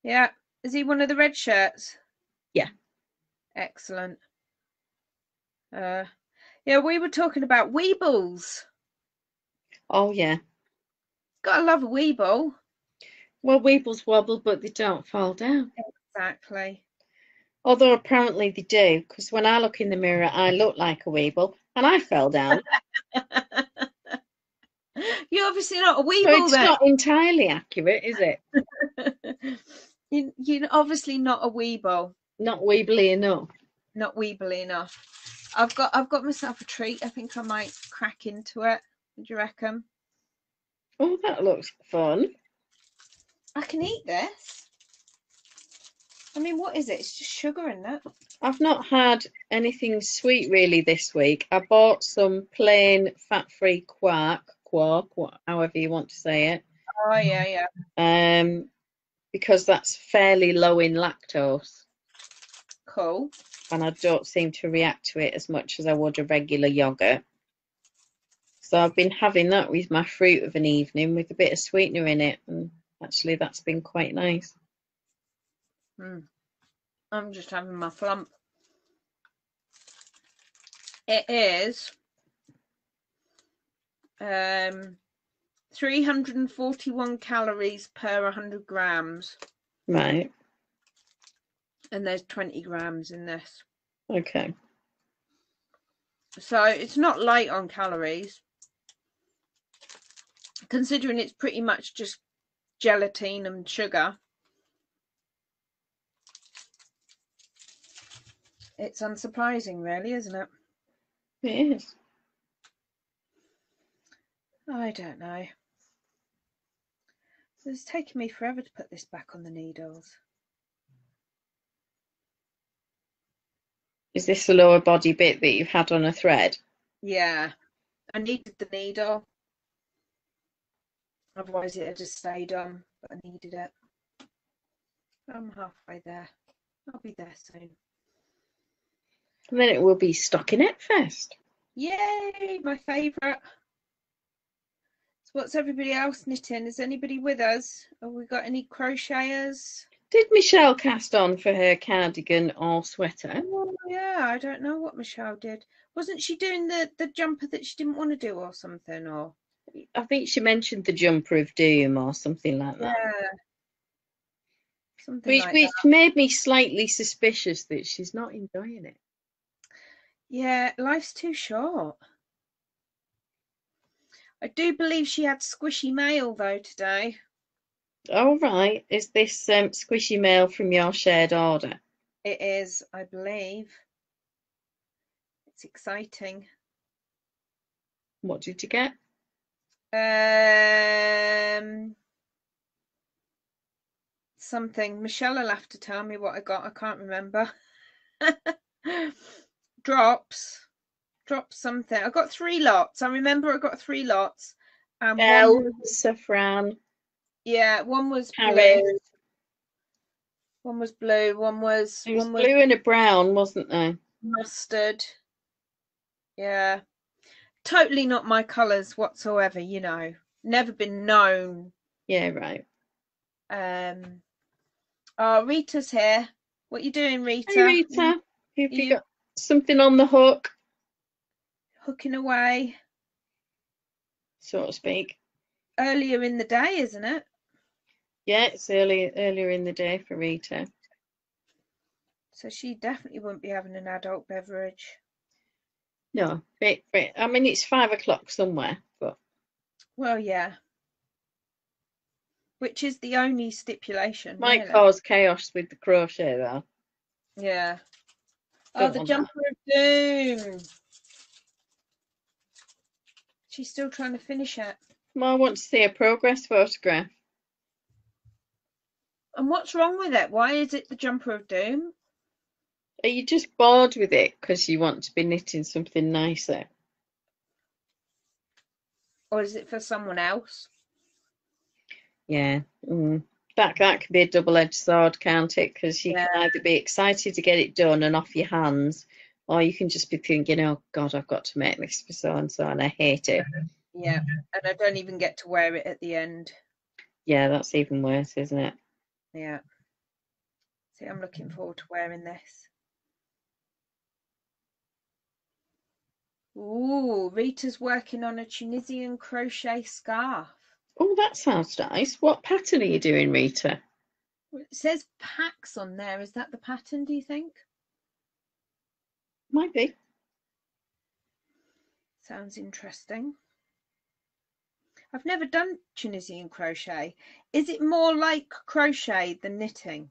Yeah. Is he one of the red shirts? Yeah. Excellent. Yeah, we were talking about Weebles. Oh yeah, gotta love a Weeble. Well, Weebles wobble, but they don't fall down. Exactly. Although apparently they do, because when I look in the mirror, I look like a Weeble, and I fell down. You're obviously not a Weeble. So it's not entirely accurate, is it? You're obviously not a Weeble. Not Weebly enough. Not Weebly enough. I've got myself a treat. I think I might crack into it. Do you reckon? Oh, that looks fun. I can eat this. I mean, what is it? It's just sugar in that. I've not had anything sweet really this week. I bought some plain fat-free quark, however you want to say it. Oh, yeah, yeah. Because that's fairly low in lactose. Cool. And I don't seem to react to it as much as I would a regular yogurt. So I've been having that with my fruit of an evening with a bit of sweetener in it. And actually, that's been quite nice. Mm. I'm just having my flump. It is 341 calories per 100 grams. Right. And there's 20 grams in this. Okay. So it's not light on calories, considering it's pretty much just gelatin and sugar. It's unsurprising, really, isn't it? It is. I don't know. It's taken me forever to put this back on the needles. Is this the lower body bit that you've had on a thread? Yeah. I needed the needle. Otherwise it had just stayed on, but I needed it. I'm halfway there. I'll be there soon. And then it will be Stockinette Fest. Yay, my favourite. So what's everybody else knitting? Is anybody with us? Have we got any crocheters? Did Michelle cast on for her cardigan or sweater? Oh, yeah, I don't know what Michelle did. Wasn't she doing the jumper that she didn't want to do or something? Or I think she mentioned the jumper of doom or something like that. Yeah. Something which made me slightly suspicious that she's not enjoying it. Yeah, life's too short. I do believe she had squishy mail though today. All right. Is this squishy mail from your shared order? It is, I believe. It's exciting. What did you get? Something. Michelle will have to tell me what I got. I can't remember. Drops something. I got 3 lots. I remember I got 3 lots. Saffron. Yeah, one was Paris. Blue. One was blue. One was blue and a brown, wasn't there? Mustard. Yeah, totally not my colours whatsoever. You know, never been known. Yeah, right. Oh, Rita's here. What you doing, Rita? Hey, Rita. Have you got something on the hook? Hooking away, so to speak. Earlier in the day, isn't it? Yeah, it's earlier in the day for Rita. So she definitely wouldn't be having an adult beverage. No, but I mean, it's 5 o'clock somewhere, but. Well, yeah. Which is the only stipulation. Might really cause chaos with the crochet, though. Yeah. Don't the jumper that. Of doom. She's still trying to finish it. Well, I want to see a progress photograph. And what's wrong with it? Why is it the jumper of doom? Are you just bored with it because you want to be knitting something nicer? Or is it for someone else? Yeah. Mm. That can be a double-edged sword, can't it? Because you can either be excited to get it done and off your hands, or you can just be thinking, oh, God, I've got to make this for so-and-so and I hate it. Yeah, and I don't even get to wear it at the end. Yeah, that's even worse, isn't it? Yeah. See, I'm looking forward to wearing this. Ooh, Rita's working on a Tunisian crochet scarf. Oh, that sounds nice. What pattern are you doing, Rita? It says Pax on there. Is that the pattern, do you think? Might be. Sounds interesting. I've never done Tunisian crochet. Is it more like crochet than knitting?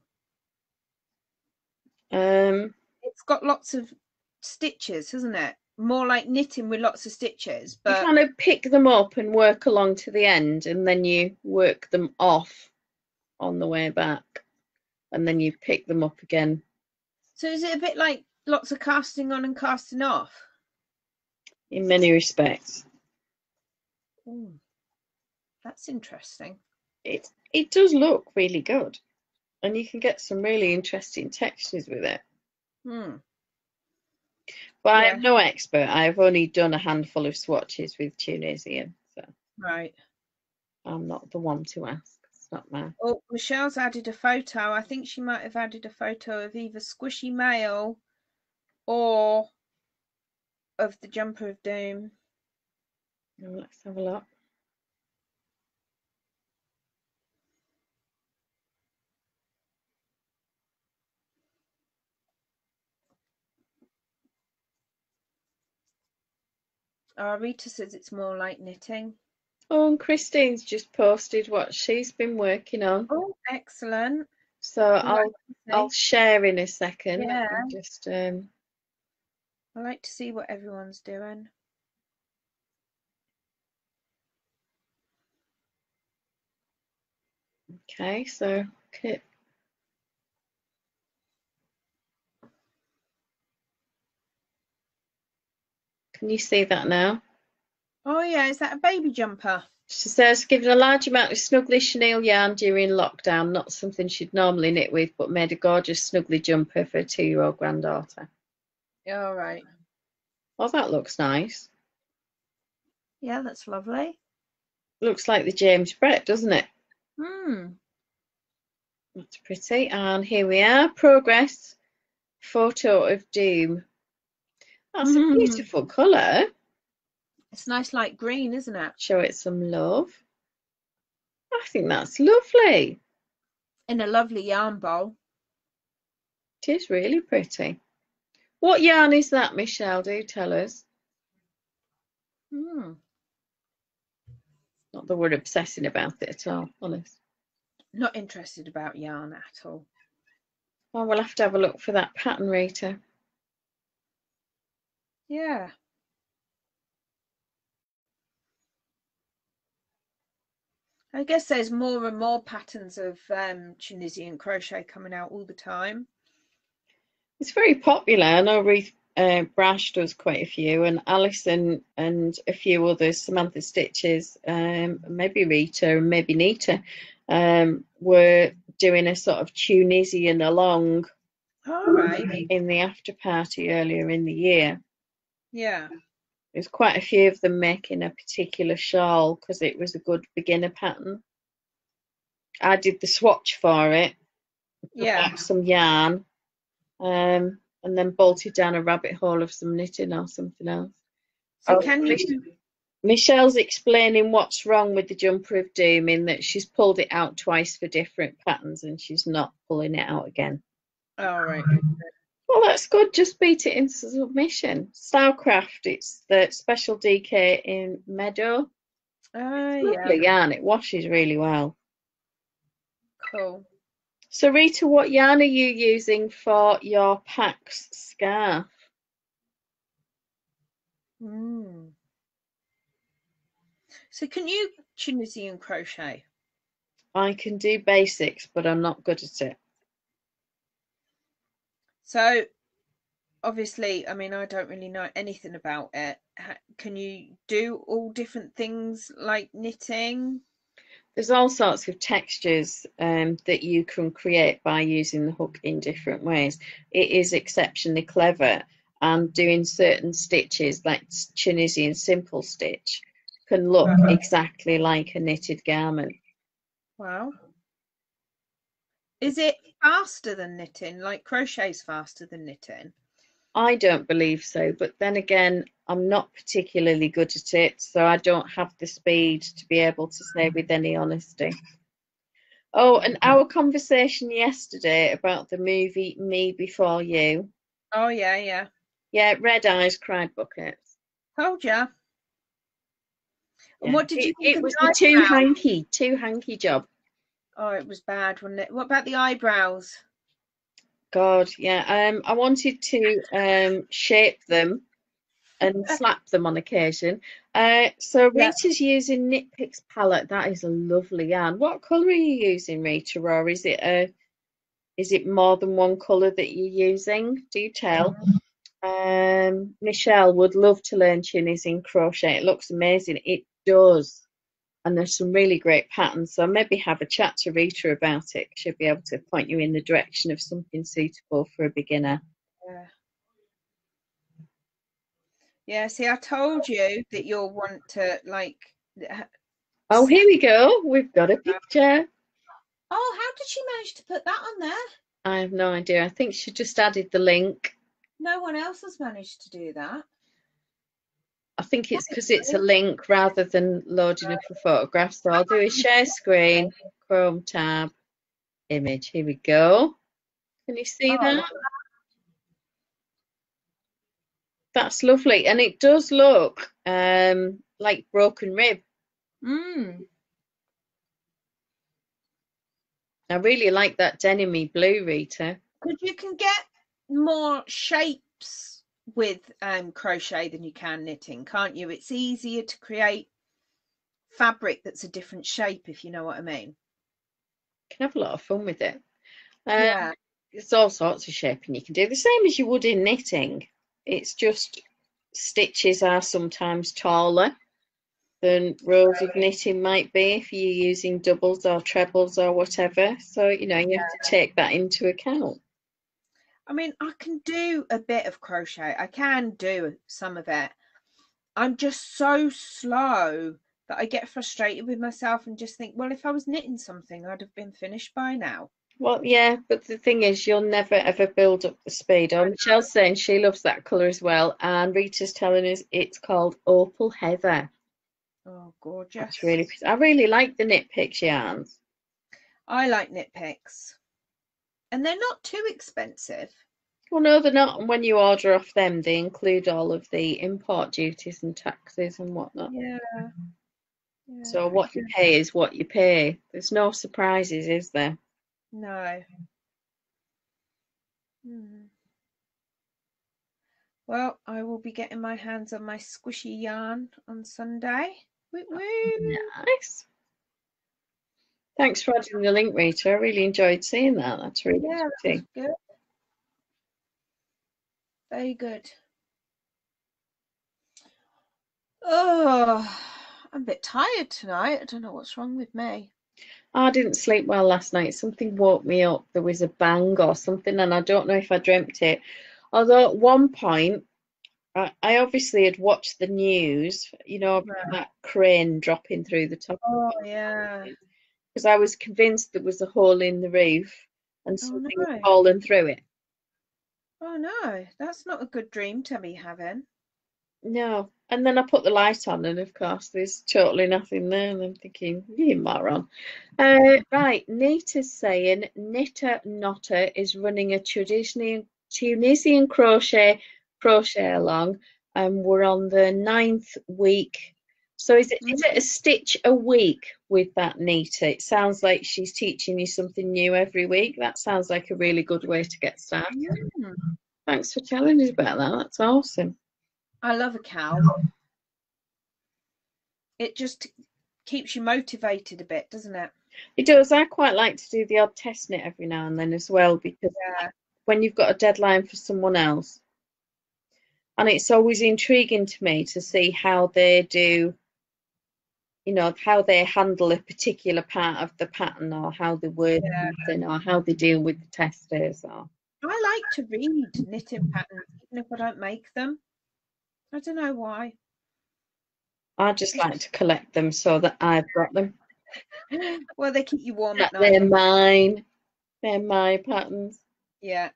It's got lots of stitches, hasn't it? More like knitting with lots of stitches. But you kind of pick them up and work along to the end, and then you work them off on the way back. and then you pick them up again. So is it a bit like lots of casting on and casting off? In many respects. Ooh, that's interesting. It does look really good, and you can get some really interesting textures with it. Hmm. But yeah. I am no expert. I've only done a handful of swatches with Tunisian. So. Right. I'm not the one to ask. It's not mine. Oh, Michelle's added a photo. I think she might have added a photo of either Squishy Male or of the Jumper of Doom. Oh, let's have a look. Oh, Rita says it's more like knitting. Oh, and Christine's just posted what she's been working on. Oh, excellent. So I'll share in a second. Yeah. Just I like to see what everyone's doing. Okay, so okay. Can you see that now? Oh yeah, is that a baby jumper? She says, given a large amount of snuggly chenille yarn during lockdown, not something she'd normally knit with, but made a gorgeous snuggly jumper for her 2-year-old granddaughter. All right. Well, that looks nice. Yeah, that's lovely. Looks like the James Brett, doesn't it? Hmm. That's pretty. And here we are, progress photo of Doom. That's a beautiful colour. It's nice light green, isn't it? Show it some love. I think that's lovely. In a lovely yarn bowl. It is really pretty. What yarn is that, Michelle? Do tell us. Mm. Not that we're obsessing about it at all, honest. Not interested about yarn at all. Well, we'll have to have a look for that pattern, Rita. Yeah. I guess there's more and more patterns of Tunisian crochet coming out all the time. It's very popular. I know Ruth Brash does quite a few, and Alison and a few others, Samantha Stitches, maybe Rita and maybe Nita, were doing a sort of Tunisian along in the after party earlier in the year. Yeah. There's quite a few of them making a particular shawl because it was a good beginner pattern. I did the swatch for it. Yeah. Some yarn. And then bolted down a rabbit hole of some knitting or something else. So Michelle's explaining what's wrong with the Jumper of Doom in that she's pulled it out twice for different patterns and she's not pulling it out again. All right. Well, that's good. Just beat it into submission. Stylecraft, it's the special DK in Meadow. Lovely yarn. It washes really well. Cool. So, Rita, what yarn are you using for your Pax scarf? Mm. So, can you Tunisian crochet? I can do basics, but I'm not good at it. So, obviously, I mean, I don't really know anything about it. Can you do all different things like knitting? There's all sorts of textures that you can create by using the hook in different ways. It is exceptionally clever, and doing certain stitches, like Tunisian simple stitch, can look exactly like a knitted garment. Wow. Is it faster than knitting, like crochet's faster than knitting? I don't believe so, but then again, I'm not particularly good at it, so I don't have the speed to be able to say with any honesty. Oh, and our conversation yesterday about the movie Me Before You. Oh, yeah, yeah. Yeah, Red Eyes, Cried Buckets. Told ya. And what did you think? It was the too hanky job. Oh, it was bad, wasn't it? What about the eyebrows? God, yeah. I wanted to shape them and slap them on occasion. So Rita's using Knit Picks palette. That is a lovely yarn. What colour are you using, Rita? Or is it a Is it more than one colour that you're using? Do tell. Michelle would love to learn chinies in crochet. It looks amazing. It does. And there's some really great patterns. So maybe have a chat to Rita about it. She'll be able to point you in the direction of something suitable for a beginner. Yeah. Yeah, see, I told you that you'll want to, like... Oh, here we go. We've got a picture. Oh, how did she manage to put that on there? I have no idea. I think she just added the link. No one else has managed to do that. I think it's because it's a link rather than loading up a photograph. So I'll do a share screen, Chrome tab, image. Here we go. Can you see that? That's lovely. And it does look like broken rib. Mm. I really like that denimy blue, Rita. Because you can get more shapes with crochet than you can knitting, can't you? It's easier to create fabric that's a different shape, if you know what I mean. You can have a lot of fun with it. Yeah. There's all sorts of shaping you can do. The same as you would in knitting. It's just stitches are sometimes taller than rows of knitting might be if you're using doubles or trebles or whatever. So, you know, you have to take that into account. I mean, I can do a bit of crochet. I can do some of it. I'm just so slow that I get frustrated with myself and just think, well, if I was knitting something, I'd have been finished by now. Well, yeah, but the thing is, you'll never, ever build up the speed. Oh, Michelle's saying she loves that colour as well. And Rita's telling us it's called Opal Heather. Oh, gorgeous. That's really, I really like the Knit Picks yarns. I like Knit Picks. And they're not too expensive. Well, no, they're not. And when you order off them, they include all of the import duties and taxes and whatnot. Yeah. Yeah. So what you pay is what you pay. There's no surprises, is there? No. Hmm. Well, I will be getting my hands on my squishy yarn on Sunday. Woo-woo. Nice. Thanks for adding the link, Rita. I really enjoyed seeing that. That's really interesting. That was good. Very good. Oh, I'm a bit tired tonight. I don't know what's wrong with me. I didn't sleep well last night. Something woke me up. There was a bang or something, and I don't know if I dreamt it. Although at one point, I obviously had watched the news, you know, about that crane dropping through the top. Oh, yeah. Because I was convinced there was a hole in the roof and something had fallen through it. Oh, no. That's not a good dream to be having. No. And then I put the light on and, of course, there's totally nothing there. And I'm thinking, you moron. Right. Nita's saying, Nita Notter is running a Tunisian crochet along, and we're on the 9th week. So is it a stitch a week with that Nita? It sounds like she's teaching you something new every week. That sounds like a really good way to get started. Yeah. Thanks for telling us about that. That's awesome. I love a cowl. It just keeps you motivated a bit, doesn't it? It does. I quite like to do the odd test knit every now and then as well, because when you've got a deadline for someone else. And it's always intriguing to me to see how they do, you know, how they handle a particular part of the pattern, or how they word something, or how they deal with the testers. Or I like to read knitting patterns, even if I don't make them. I don't know why. I just like to collect them so that I've got them. Well, they keep you warm at night. They're mine. They're my patterns. Yeah,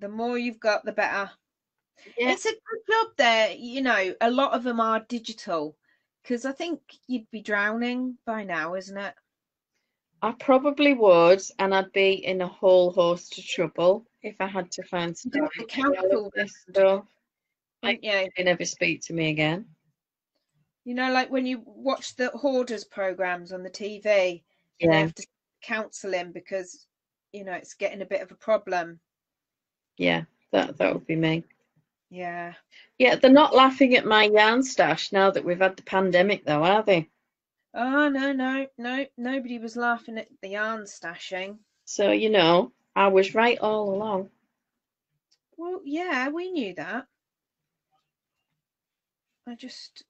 the more you've got, the better. Yeah. It's a good job there, you know, a lot of them are digital, because I think you'd be drowning by now, isn't it? I probably would, and I'd be in a whole host of trouble if I had to find stuff. You cancel this stuff. Yeah, you never speak to me again. You know, like when you watch the hoarders programs on the TV, you have to counsel him because, you know, it's getting a bit of a problem. Yeah, that would be me. Yeah, they're not laughing at my yarn stash now that we've had the pandemic, though, are they? Oh, no, nobody was laughing at the yarn stashing. So, you know, I was right all along. Well, yeah, we knew that. I just...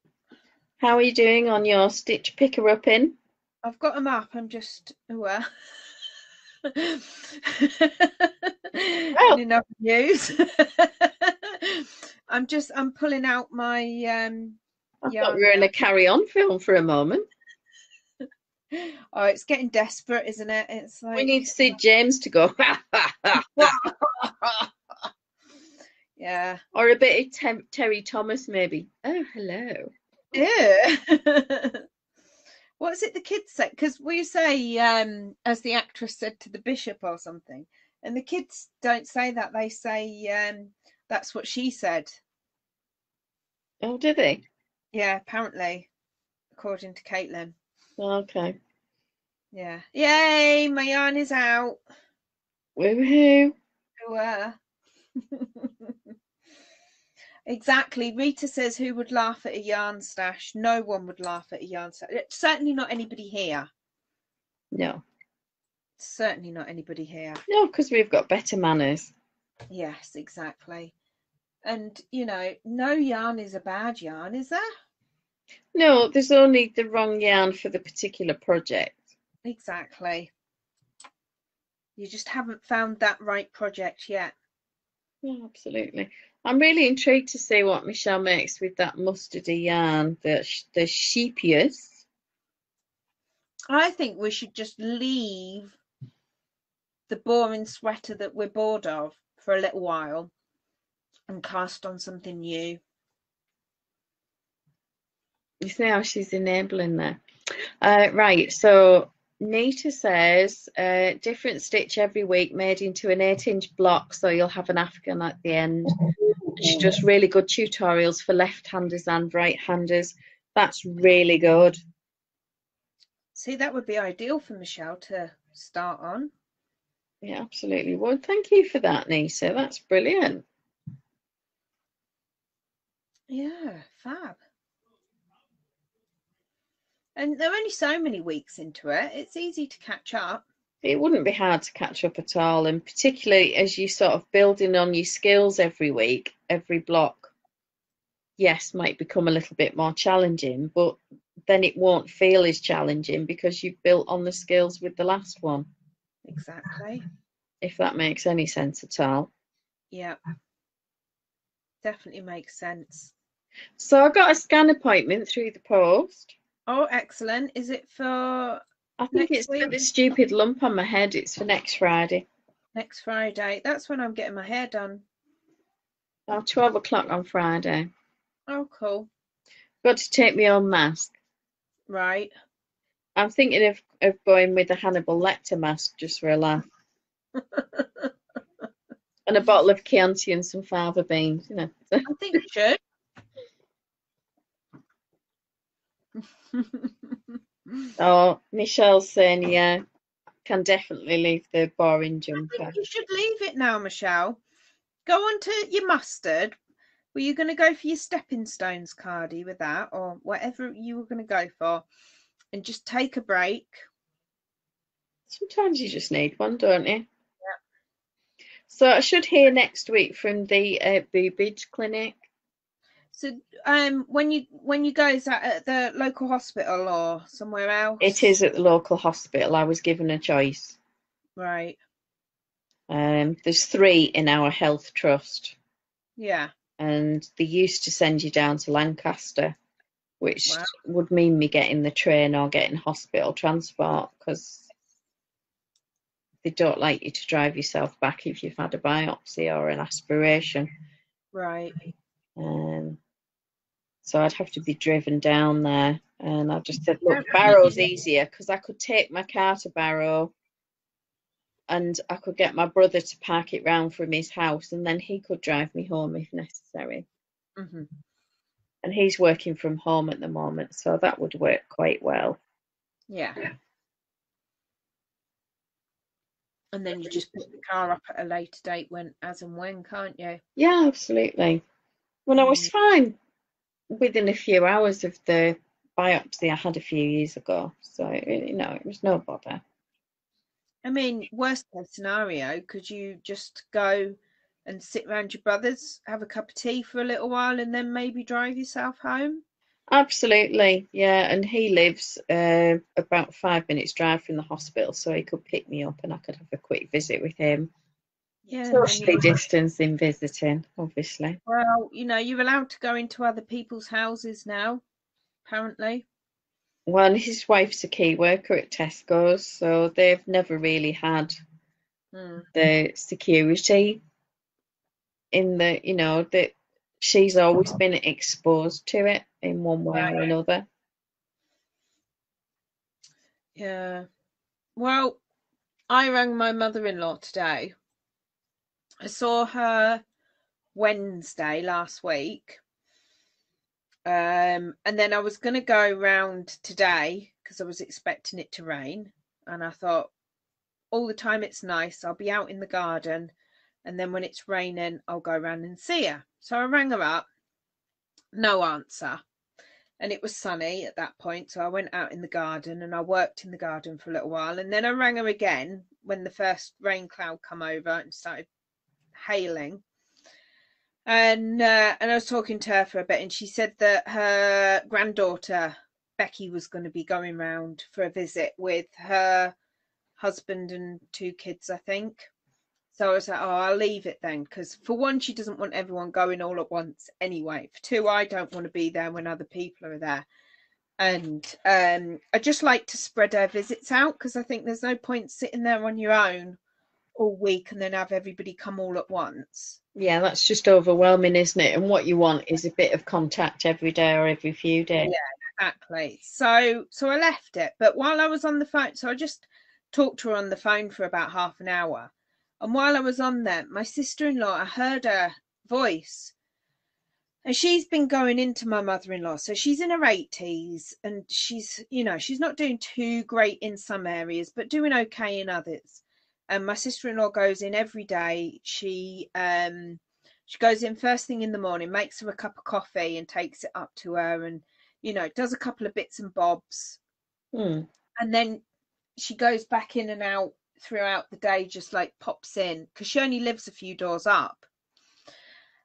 How are you doing on your stitch picker-upping? I've got a map, I'm just aware. Well. Enough news. I'm pulling out my I thought we were in a carry-on film for a moment. Oh, it's getting desperate, isn't it? It's like we need to see James to go. Yeah. Or a bit of Terry Thomas, maybe. Oh, hello. Yeah. What's it the kids said? Because we say, as the actress said to the bishop or something, and the kids don't say that. They say, that's what she said. Oh, do they? Yeah, apparently, according to Caitlin. Okay. Yeah. Yay! My yarn is out. Woohoo! Exactly. Rita says, who would laugh at a yarn stash? No one would laugh at a yarn stash. Certainly not anybody here. No. Certainly not anybody here. No, because we've got better manners. Yes, exactly. And, you know, no yarn is a bad yarn, is there? No, there's only the wrong yarn for the particular project. Exactly. You just haven't found that right project yet. Yeah, absolutely. I'm really intrigued to see what Michelle makes with that mustardy yarn, the sheepiest. I think we should just leave the boring sweater that we're bored of for a little while and cast on something new. You see how she's enabling there. Right, so Nita says, different stitch every week made into an 8-inch block, so you'll have an afghan at the end. She does really good tutorials for left-handers and right-handers. That's really good. See, that would be ideal for Michelle to start on. Yeah, absolutely would. Thank you for that, Nita. That's brilliant. Yeah, fab. And there are only so many weeks into it. It's easy to catch up. It wouldn't be hard to catch up at all. And particularly as you sort of building on your skills every week, every block, yes, might become a little bit more challenging, but then it won't feel as challenging because you've built on the skills with the last one. Exactly. If that makes any sense at all. Yeah. Definitely makes sense. So I got a scan appointment through the post. Oh, excellent. Is it for... I think it's for the stupid lump on my head. It's for next Friday. Next Friday. That's when I'm getting my hair done. Oh, 12 o'clock on Friday. Oh, cool. Got to take my own mask. Right. I'm thinking of going with a Hannibal Lecter mask just for a laugh. And a bottle of Chianti and some fava beans, you know. I think you should. Oh, Michelle's saying, yeah, can definitely leave the boring jumper. I think you should leave it now, Michelle. Go on to your mustard. Were you going to go for your stepping stones, Cardi, with that, or whatever you were going to go for, and just take a break? Sometimes you just need one, don't you? Yeah. So I should hear next week from the boobage clinic. So when you go, is that at the local hospital or somewhere else? It is at the local hospital. I was given a choice. Right. There's 3 in our health trust. Yeah. And they used to send you down to Lancaster, which wow. would mean me getting the train or getting hospital transport because they don't like you to drive yourself back if you've had a biopsy or an aspiration. Right. So I'd have to be driven down there, and I just said, look, Barrow's easier because I could take my car to Barrow and I could get my brother to park it round from his house and then he could drive me home if necessary. Mm-hmm. And he's working from home at the moment, so that would work quite well. Yeah. And then you just pick the car up at a later date when, as and when, can't you? Yeah, absolutely. When I was fine within a few hours of the biopsy I had a few years ago, so you know, it was no bother. I mean, worst case scenario, could you just go and sit around your brothers, have a cup of tea for a little while, and then maybe drive yourself home? Absolutely, yeah. And he lives about 5 minutes drive from the hospital, so he could pick me up and I could have a quick visit with him. Yeah, socially distancing visiting, obviously. Well, you know, you're allowed to go into other people's houses now, apparently. Well, his wife's a key worker at Tesco's, so they've never really had the security in the, you know, that she's always been exposed to it in one way or another. Yeah. Well, I rang my mother-in-law today. I saw her Wednesday last week. And then I was going to go round today because I was expecting it to rain, and I thought all the time it's nice, I'll be out in the garden, and then when it's raining I'll go round and see her. So I rang her up, no answer, and it was sunny at that point, so I went out in the garden and I worked in the garden for a little while, and then I rang her again when the first rain cloud come over and started hailing. And I was talking to her for a bit, and she said that her granddaughter Becky was going to be going round for a visit with her husband and 2 kids, I think. So I was like, oh, I'll leave it then, because for one, she doesn't want everyone going all at once anyway. For two, I don't want to be there when other people are there. And I just like to spread her visits out, because I think there's no point sitting there on your own all week and then have everybody come all at once. Yeah, that's just overwhelming, isn't it? And what you want is a bit of contact every day or every few days. Yeah, exactly. So I left it, but while I was on the phone, so I just talked to her on the phone for about half an hour, and while I was on there, my sister-in-law, I heard her voice, and she's been going into my mother-in-law, so she's in her 80s, and she's, you know, she's not doing too great in some areas but doing okay in others. And my sister-in-law goes in every day. She goes in first thing in the morning, makes her a cup of coffee and takes it up to her, and, you know, does a couple of bits and bobs. And then she goes back in and out throughout the day, just like pops in, because she only lives a few doors up.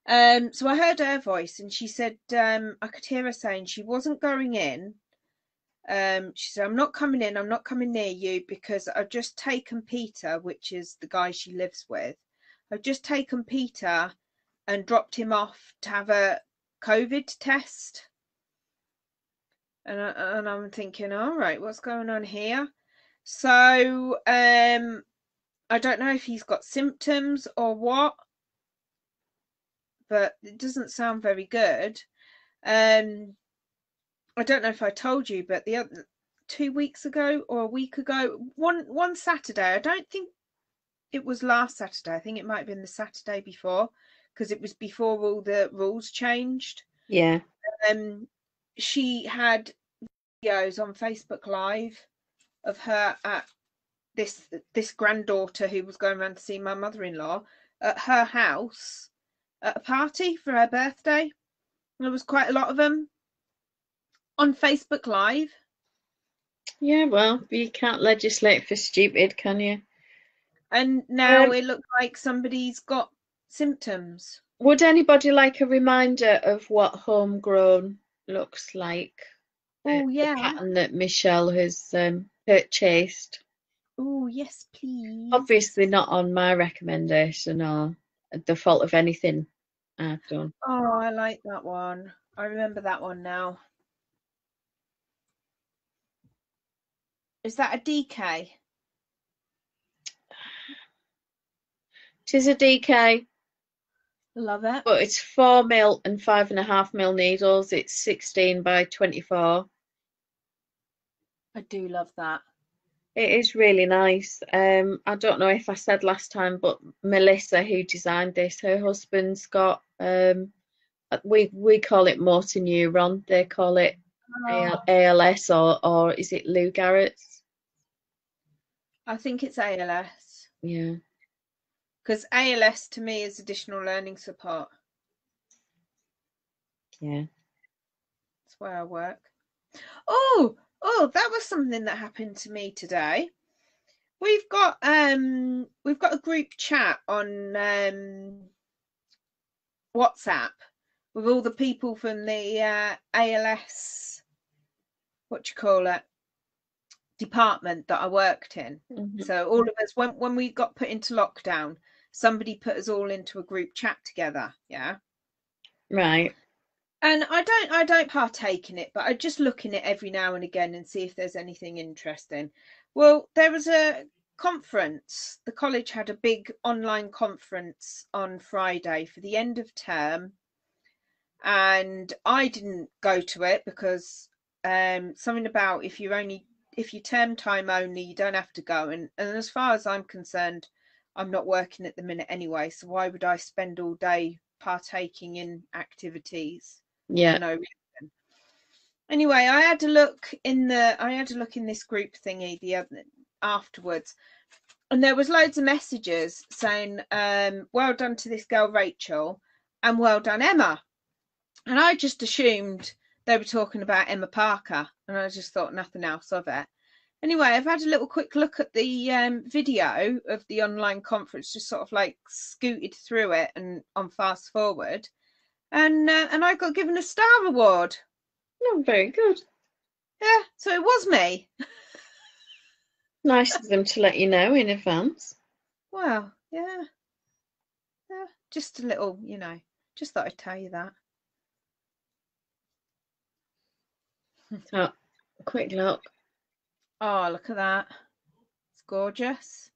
So I heard her voice, and she said, I could hear her saying she wasn't going in. She said, I'm not coming in, I'm not coming near you, because I've just taken Peter, which is the guy she lives with, I've just taken Peter and dropped him off to have a COVID test. And I'm thinking, all right, what's going on here? So I don't know if he's got symptoms or what, but it doesn't sound very good. I don't know if I told you, but the other 2 weeks ago or a week ago, one Saturday, I don't think it was last Saturday, I think it might have been the Saturday before, because it was before all the rules changed. Yeah. She had videos on Facebook Live of her at this granddaughter who was going around to see my mother-in-law at her house at a party for her birthday. There was quite a lot of them on Facebook Live. Yeah, well, you can't legislate for stupid, can you? And now it looks like somebody's got symptoms. Would anybody like a reminder of what homegrown looks like? Oh, yeah. The pattern that Michelle has purchased. Oh, yes, please. Obviously not on my recommendation or the fault of anything I've done. Oh, I like that one. I remember that one now. Is that a DK? It is a DK. Love it. But it's 4mm and 5.5mm needles. It's 16 by 24. I do love that. It is really nice. I don't know if I said last time, but Melissa, who designed this, her husband's got we call it motor neuron. They call it ALS or is it Lou Garrett's? I think it's ALS. Yeah. Because ALS to me is additional learning support. Yeah. That's where I work. Oh, that was something that happened to me today. We've got a group chat on WhatsApp with all the people from the ALS, department that I worked in. Mm-hmm. So all of us, when we got put into lockdown, somebody put us all into a group chat together. Yeah. Right. And I don't partake in it, but I just look in it every now and again and see if there's anything interesting. Well, there was a conference. The college had a big online conference on Friday for the end of term. And I didn't go to it because something about if you term time only, you don't have to go. And as far as I'm concerned, I'm not working at the minute anyway. So why would I spend all day partaking in activities? Yeah. For no reason. Anyway, I had a look in this group thingy the other afterwards, and there was loads of messages saying, "Well done to this girl Rachel," and "Well done Emma," and I just assumed they were talking about Emma Parker, and I just thought nothing else of it. Anyway, I've had a little quick look at the video of the online conference, just sort of like scooted through it and on fast forward, and I got given a star award. Not very good. Yeah, so it was me. Nice of them to let you know in advance. Well, yeah, just a little, just thought I'd tell you that. Oh, quick look. Oh, look at that. It's gorgeous.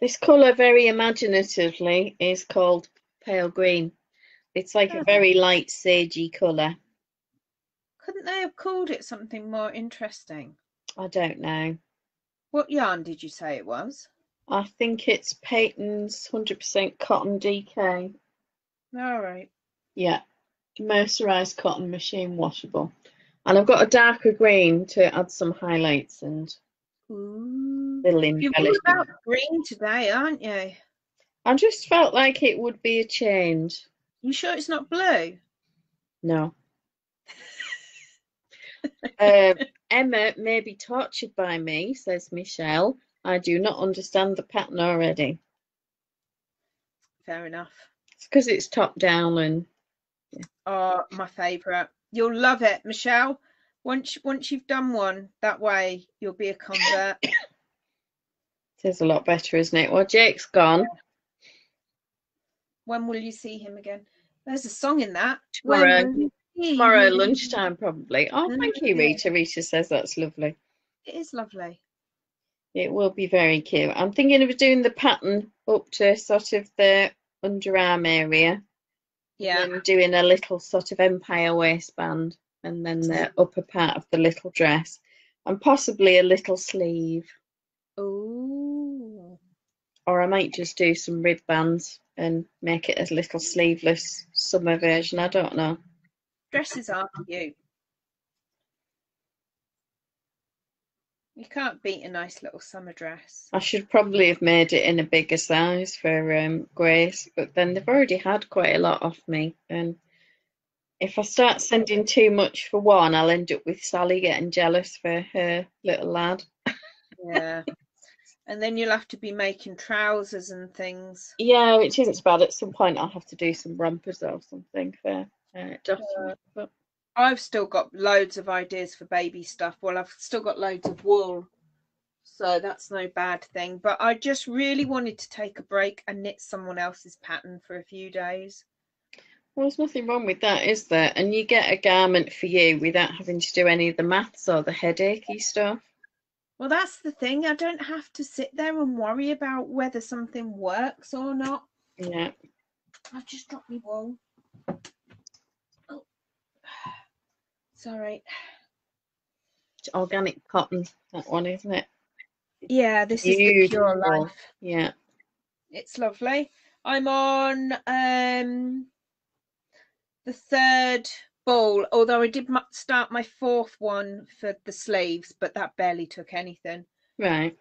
This colour, very imaginatively, is called pale green. It's like a very light, sagey colour. Couldn't they have called it something more interesting? I don't know. What yarn did you say it was? I think it's Peyton's 100% cotton DK. All right. Yeah. Mercerised cotton, machine washable. And I've got a darker green to add some highlights and little embellishments. You're all about green today, aren't you? I just felt like it would be a change. You sure it's not blue? No. Emma may be tortured by me, says Michelle. I do not understand the pattern already. Fair enough. It's because it's top down and... Yeah. Oh, my favourite. You'll love it, Michelle. Once you've done one that way, you'll be a convert. It is a lot better, isn't it? Well, Jake's gone. When will you see him again? There's a song in that. Tomorrow lunchtime, probably. Oh, thank you, Rita. Rita says that's lovely. It is lovely. It will be very cute. I'm thinking of doing the pattern up to sort of the underarm area. Yeah, and doing a little sort of empire waistband and then the upper part of the little dress and possibly a little sleeve. Oh. Or I might just do some rib bands and make it a little sleeveless summer version. I don't know. Dresses are cute. You can't beat a nice little summer dress. I should probably have made it in a bigger size for Grace, but then they've already had quite a lot off me. And if I start sending too much for one, I'll end up with Sally getting jealous for her little lad. Yeah. And then you'll have to be making trousers and things. Yeah, which isn't so bad. At some point, I'll have to do some rompers or something for Jutta. But I've still got loads of ideas for baby stuff. Well, I've still got loads of wool, so that's no bad thing. But I just really wanted to take a break and knit someone else's pattern for a few days. Well, there's nothing wrong with that, is there? And you get a garment for you without having to do any of the maths or the headachy stuff. Well, that's the thing. I don't have to sit there and worry about whether something works or not. Yeah. I've just dropped my wool. It's all right. It's organic cotton, that one, isn't it? Yeah, this is the pure life. Yeah, it's lovely. I'm on the third ball, although I did start my fourth one for the sleeves, but that barely took anything. Right.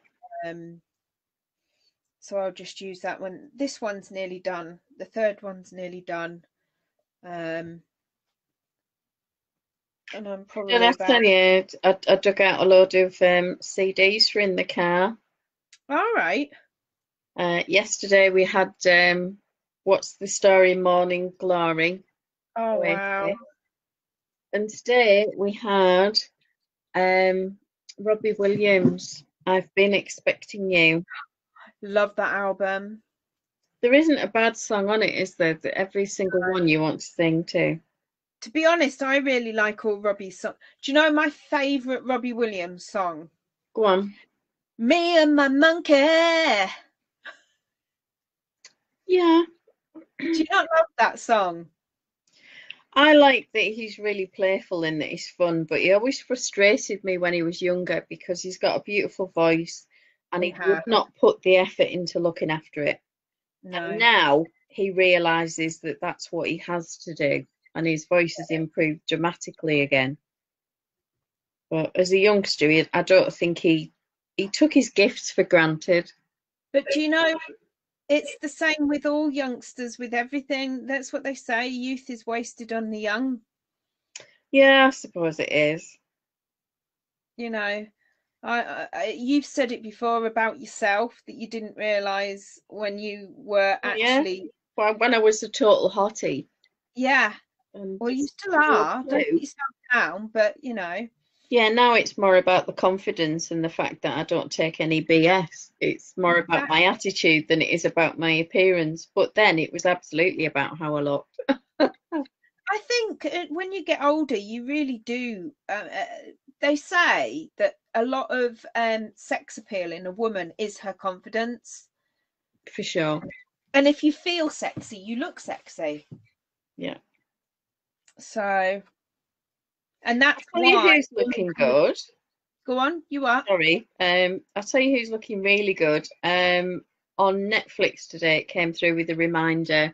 So I'll just use that one. This one's nearly done. The third one's nearly done. And I'm probably Did I tell you, I dug out a load of CDs for in the car. All right. Yesterday we had What's the Story, Morning Glory. Oh, wow. And today we had Robbie Williams, I've Been Expecting You. Love that album. There isn't a bad song on it, is there? That every single one you want to sing to. To be honest, I really like all Robbie's songs. Do you know my favourite Robbie Williams song? Go on. Me and my monkey. Yeah. Do you not love that song? I like that he's really playful and that he's fun, but he always frustrated me when he was younger because he's got a beautiful voice and he would not put the effort into looking after it. No. And now he realises that that's what he has to do, and his voice has improved dramatically again. But as a youngster, I don't think he took his gifts for granted. But do you know, it's the same with all youngsters, with everything. That's what they say, youth is wasted on the young. Yeah, I suppose it is. You know, you've said it before about yourself that you didn't realise when you were actually... Yeah. Well, when I was a total hottie. Yeah. Well, you still are. Don't put yourself down, but, you know. Yeah, now it's more about the confidence and the fact that I don't take any BS. It's more about my attitude than it is about my appearance. But then it was absolutely about how I looked. I think when you get older, you really do. They say that a lot of sex appeal in a woman is her confidence. For sure. And if you feel sexy, you look sexy. Yeah. So... And that's I'll tell you who's looking good. Go on, you are. Sorry. I'll tell you who's looking really good. On Netflix today, it came through with a reminder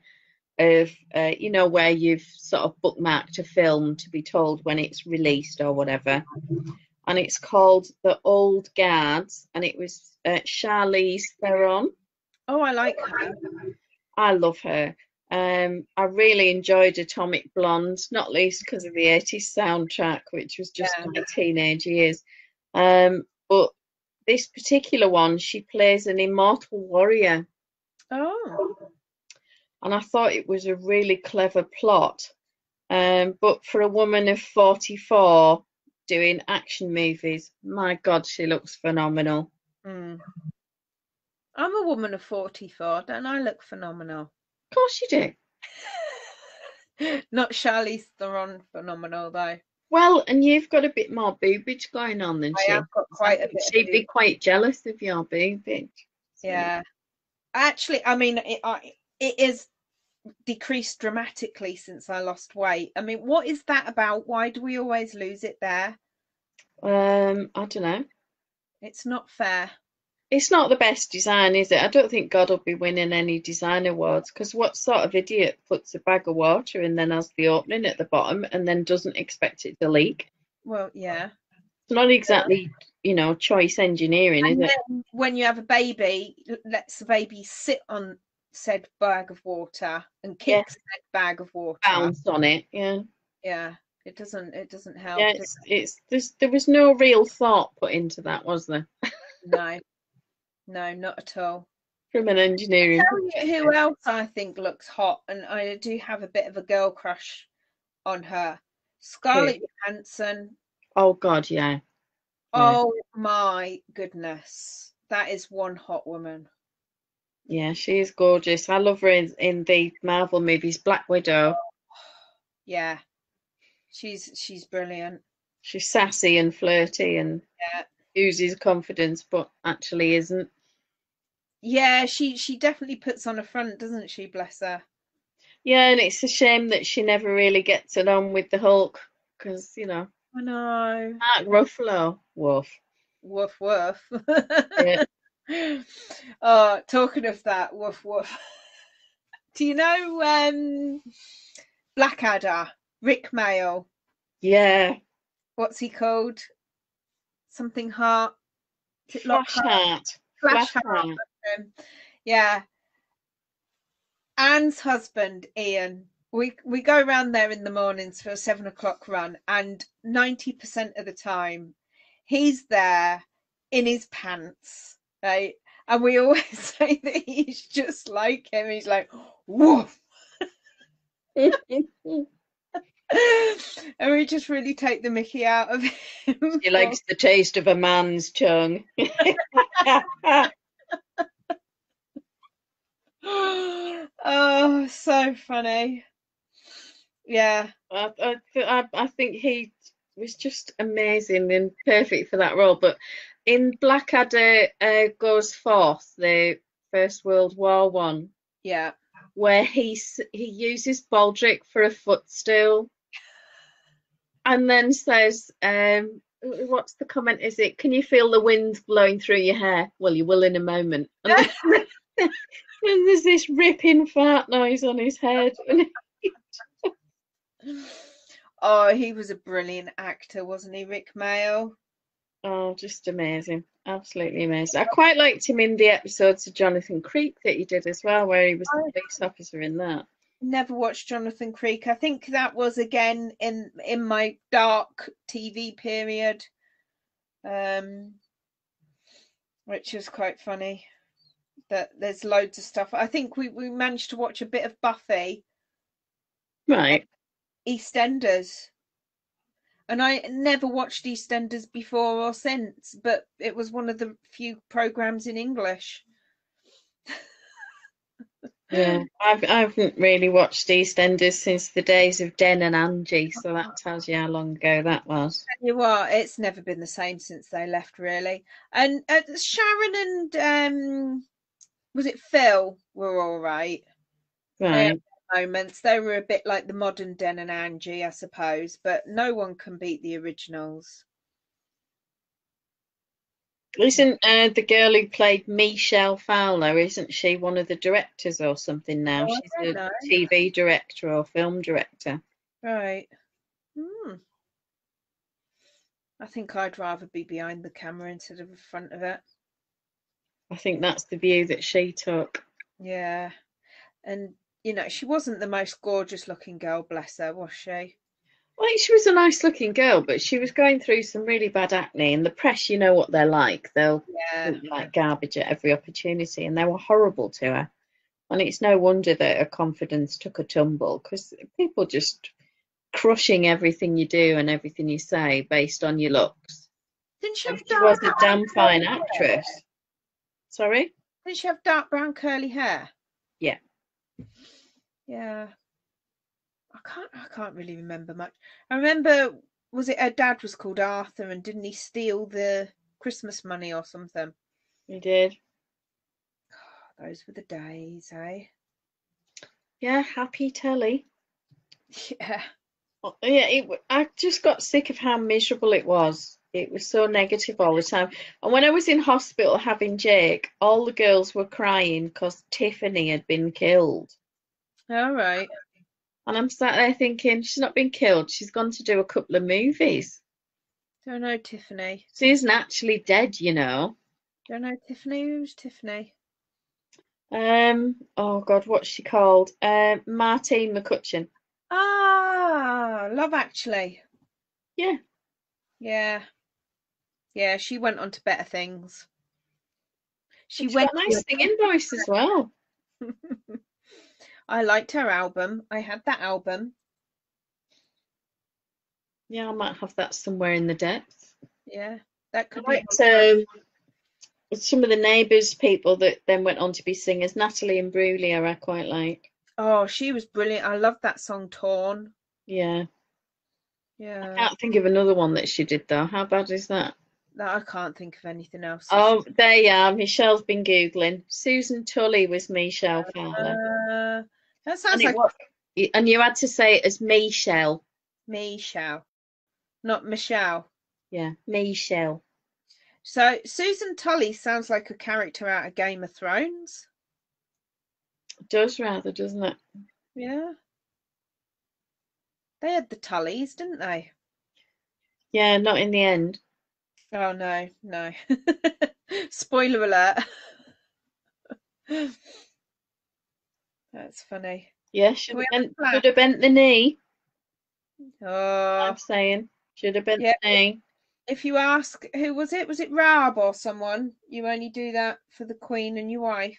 of, you know, where you've sort of bookmarked a film to be told when it's released or whatever. And it's called The Old Guards, and it was Charlize Theron. Oh, I like her. I love her. I really enjoyed Atomic Blonde, not least because of the 80s soundtrack, which was just my teenage years. But this particular one, she plays an immortal warrior. Oh. And I thought it was a really clever plot. But for a woman of 44 doing action movies, my God, she looks phenomenal. Mm. I'm a woman of 44, don't I look phenomenal? Of course you do. Not Charlize Theron phenomenal though. Well, and you've got a bit more boobage going on than she. I have got quite a bit. She'd be quite jealous of your boobage. Yeah, actually, I mean, it is decreased dramatically since I lost weight. I mean, what is that about? Why do we always lose it there? I don't know. It's not fair. It's not the best design, is it? I don't think God will be winning any design awards, because what sort of idiot puts a bag of water and then has the opening at the bottom and then doesn't expect it to leak? Well, yeah. It's not exactly, you know, choice engineering, is it? When you have a baby, lets the baby sit on said bag of water and kicks said bag of water. Bounce on it, yeah. Yeah, it doesn't help. Yeah, there was no real thought put into that, was there? No. No, not at all. From an engineering. Tell you who else I think looks hot, and I do have a bit of a girl crush on her. Scarlett Johansson. Oh God, yeah. Oh my goodness, that is one hot woman. Yeah, she is gorgeous. I love her in the Marvel movies, Black Widow. Yeah, she's brilliant. She's sassy and flirty and oozes confidence, but actually isn't. Yeah, she definitely puts on a front, doesn't she? Bless her. Yeah, and it's a shame that she never really gets along with the Hulk, because, you know. I know. Mark Ruffalo. Woof. Woof, woof. Yeah. Oh, talking of that, woof, woof. Do you know Blackadder? Rick Mayall. Yeah. What's he called? Something heart. Flashheart. Yeah. Anne's husband, Ian, We go around there in the mornings for a 7 o'clock run, and 90% of the time he's there in his pants, right? And we always say that he's just like him. He's like, woof. And we just really take the mickey out of him. He likes the taste of a man's tongue. Oh, so funny. Yeah, I think he was just amazing and perfect for that role. But in Blackadder goes forth, the First World War one. Yeah, where he uses Baldrick for a footstool, and then says, "What's the comment? Is it? Can you feel the wind blowing through your hair? Well, you will in a moment." And then, and there's this ripping fart noise on his head. Oh, he was a brilliant actor, wasn't he, Rick Mayo? Oh, just amazing. Absolutely amazing. I quite liked him in the episodes of Jonathan Creek that he did as well, where he was the police officer in that. Never watched Jonathan Creek. I think that was, again, in my dark TV period, which is quite funny. That there's loads of stuff. I think we managed to watch a bit of Buffy, right? EastEnders, and I never watched EastEnders before or since, but it was one of the few programs in English. Yeah, I haven't really watched EastEnders since the days of Den and Angie, so that tells you how long ago that was. I'll tell you what, it's never been the same since they left, really. And Sharon and was it Phil were all right. Right. Moments they were a bit like the modern Den and Angie, I suppose, but no one can beat the originals. Isn't the girl who played Michelle Fowler, isn't she one of the directors or something now? Oh, she's a TV director or film director, right? I think I'd rather be behind the camera instead of in front of it. I think that's the view that she took. Yeah, and you know, she wasn't the most gorgeous looking girl, bless her, was she? Well, she was a nice looking girl, but she was going through some really bad acne, and the press, you know what they're like. They'll look like garbage at every opportunity, and they were horrible to her. And it's no wonder that her confidence took a tumble, because people just crushing everything you do and everything you say based on your looks. Didn't she have dark brown curly hair? She was a damn fine actress. Sorry? Didn't she have dark brown curly hair? Yeah. Yeah. I can't really remember much. I remember, was it her dad was called Arthur, and didn't he steal the Christmas money or something? He did. Oh, those were the days, eh? Yeah, happy telly. Yeah. Well, yeah, I just got sick of how miserable it was. It was so negative all the time. And when I was in hospital having Jake, all the girls were crying because Tiffany had been killed. All right. And I'm sat there thinking, she's not been killed. She's gone to do a couple of movies. Don't know Tiffany. She isn't actually dead, you know. Don't know Tiffany. Who's Tiffany? Oh God, what's she called? Martine McCutcheon. Ah, Love Actually. Yeah. Yeah. Yeah, she went on to better things. She went nice singing voice as well. I liked her album. I had that album. Yeah, I might have that somewhere in the depths. Yeah, that could be. So, some of the Neighbours people that then went on to be singers, Natalie and Imbruglia, I quite like. Oh, she was brilliant. I love that song, Torn. Yeah. Yeah. I can't think of another one that she did, though. How bad is that? I can't think of anything else. Oh, there you are. Michelle's been Googling. Susan Tully was Michelle Fowler. That sounds like. And you had to say it as Michelle. Michelle. Not Michelle. Yeah, Michelle. So Susan Tully sounds like a character out of Game of Thrones. It does rather, doesn't it? Yeah. They had the Tullys, didn't they? Yeah, not in the end. Oh, no, no. Spoiler alert. That's funny. Yeah, should have bent the knee. Oh. I'm saying should have bent the knee. If you ask, who was it? Was it Raab or someone? You only do that for the Queen and your wife.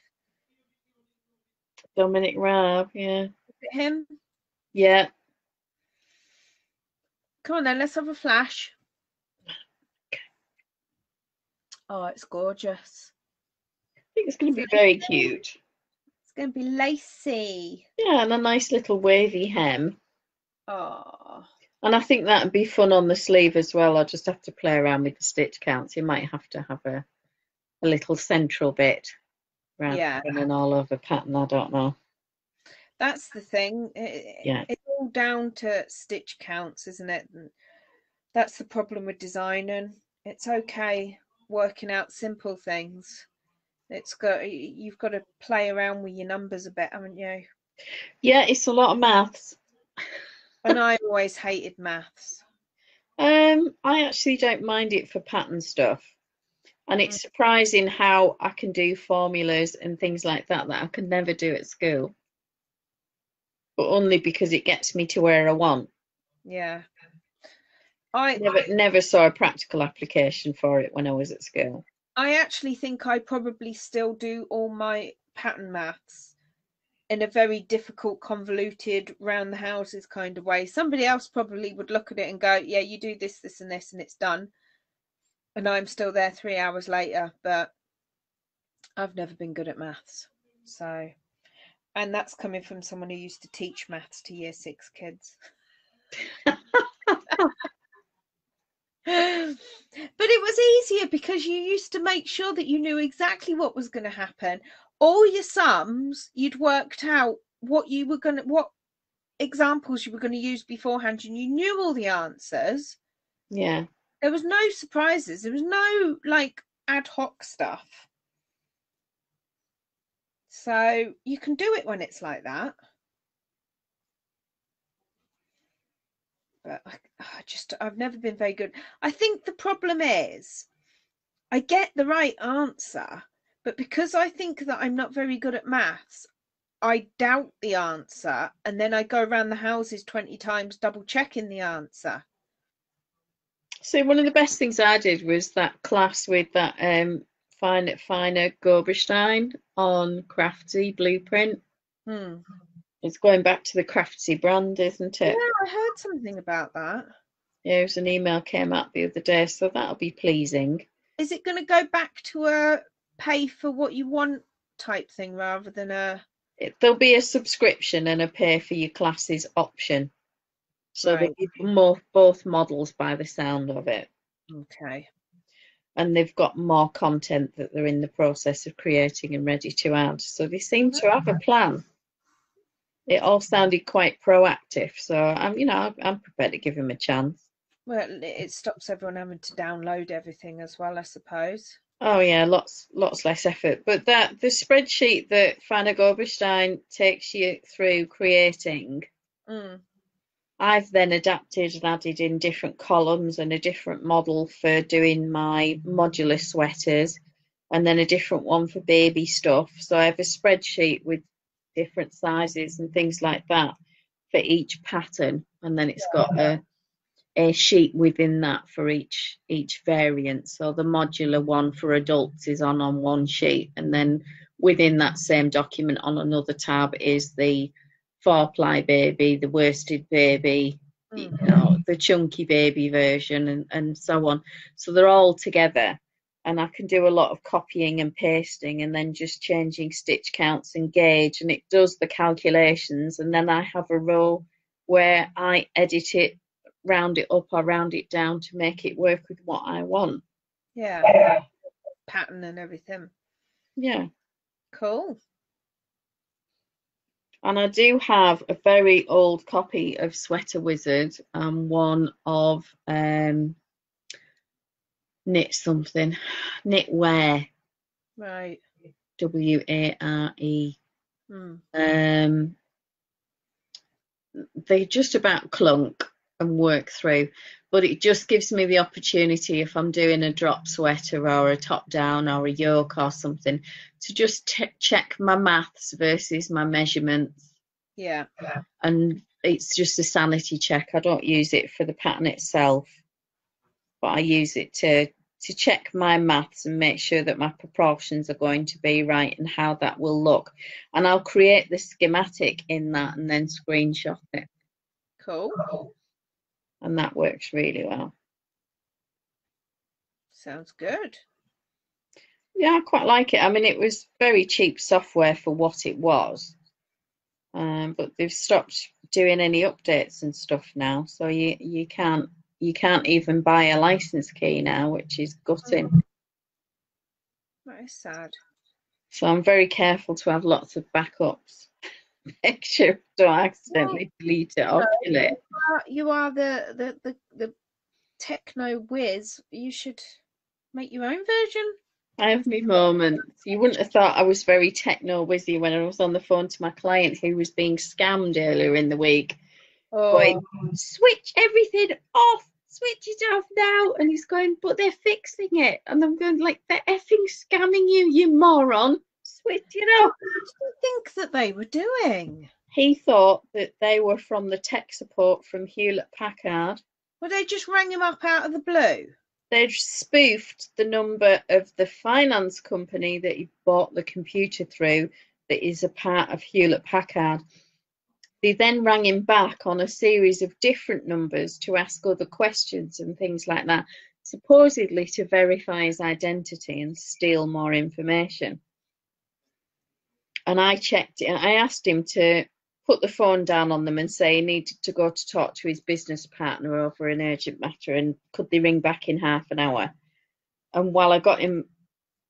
Dominic Raab, yeah. Is it him? Yeah. Come on then, let's have a flash. Okay. Oh, it's gorgeous. I think it's going to be very cute. It's going to be lacy. Yeah, and a nice little wavy hem. Oh. And I think that would be fun on the sleeve as well. I'll just have to play around with the stitch counts. You might have to have a little central bit rather than an all-over pattern. I don't know. That's the thing. It's all down to stitch counts, isn't it? And that's the problem with designing. It's okay working out simple things. You've got to play around with your numbers a bit, haven't you? Yeah, it's a lot of maths. And I always hated maths. I actually don't mind it for pattern stuff. And it's surprising how I can do formulas and things like that I could never do at school. But only because it gets me to where I want. Yeah. I never saw a practical application for it when I was at school. I actually think I probably still do all my pattern maths in a very difficult, convoluted, round the houses kind of way. Somebody else probably would look at it and go, yeah, you do this, this and this, and it's done. And I'm still there 3 hours later, but I've never been good at maths. So, and that's coming from someone who used to teach maths to year six kids. But it was easier because you used to make sure that you knew exactly what was going to happen. All your sums, you'd worked out what examples you were going to use beforehand, and you knew all the answers. Yeah. There was no surprises. There was no like ad hoc stuff. So you can do it when it's like that. But I've never been very good. I think the problem is I get the right answer. But because I think that I'm not very good at maths, I doubt the answer. And then I go around the houses 20 times double checking the answer. So one of the best things I did was that class with that Feiner Gorbestein on Crafty Blueprint. Hmm. It's going back to the Crafty brand, isn't it? Yeah, I heard something about that. Yeah, it was an email came out the other day, so that'll be pleasing. Is it going to go back to a pay for what you want type thing rather than there'll be a subscription and a pay for your classes option, so right. They'll be both models by the sound of it. Okay. And they've got more content that they're in the process of creating and ready to add, so they seem to have a plan. It all sounded quite proactive, so I'm prepared to give them a chance. Well, it stops everyone having to download everything as well, I suppose. Oh yeah, lots less effort. But the spreadsheet that Fanny Gorbestein takes you through creating, I've then adapted and added in different columns and a different model for doing my modular sweaters, and then a different one for baby stuff. So I have a spreadsheet with different sizes and things like that for each pattern, and then it's got a sheet within that for each variant. So the modular one for adults is on one sheet, and then within that same document on another tab is the 4-ply baby, the worsted baby, you know, the chunky baby version, and so on. So they're all together, and I can do a lot of copying and pasting and then just changing stitch counts and gauge, and it does the calculations, and then I have a row where I edit it, round it up or round it down to make it work with what I want. Yeah. Pattern and everything. Yeah. Cool. And I do have a very old copy of Sweater Wizard and one of Knitwear. Right. WARE. They just about clunk and work through, but it just gives me the opportunity, if I'm doing a drop sweater or a top down or a yoke or something, to just check my maths versus my measurements Yeah. And it's just a sanity check. I don't use it for the pattern itself, but I use it to check my maths and make sure that my proportions are going to be right and how that will look. And I'll create the schematic in that and then screenshot it. Cool. And that works really well. Sounds good. Yeah, I quite like it. I mean, it was very cheap software for what it was. But they've stopped doing any updates and stuff now, so you can't even buy a license key now, which is gutting. That is sad. So I'm very careful to have lots of backups. Make sure I don't accidentally delete it or kill it. You are the techno whiz. You should make your own version. I have my moments. You wouldn't have thought I was very techno whizzy when I was on the phone to my client who was being scammed earlier in the week. Oh. Going, switch everything off, switch it off now. And he's going, but they're fixing it. And I'm going, like, they're effing scamming you, you moron. Switch it off. What did you think that they were doing? He thought that they were from the tech support from Hewlett Packard. Well, they just rang him up out of the blue. They'd spoofed the number of the finance company that he bought the computer through that is a part of Hewlett Packard. They then rang him back on a series of different numbers to ask other questions and things like that, supposedly to verify his identity and steal more information. And I checked it and I asked him to put the phone down on them and say he needed to go to talk to his business partner over an urgent matter and could they ring back in half an hour. And while I got him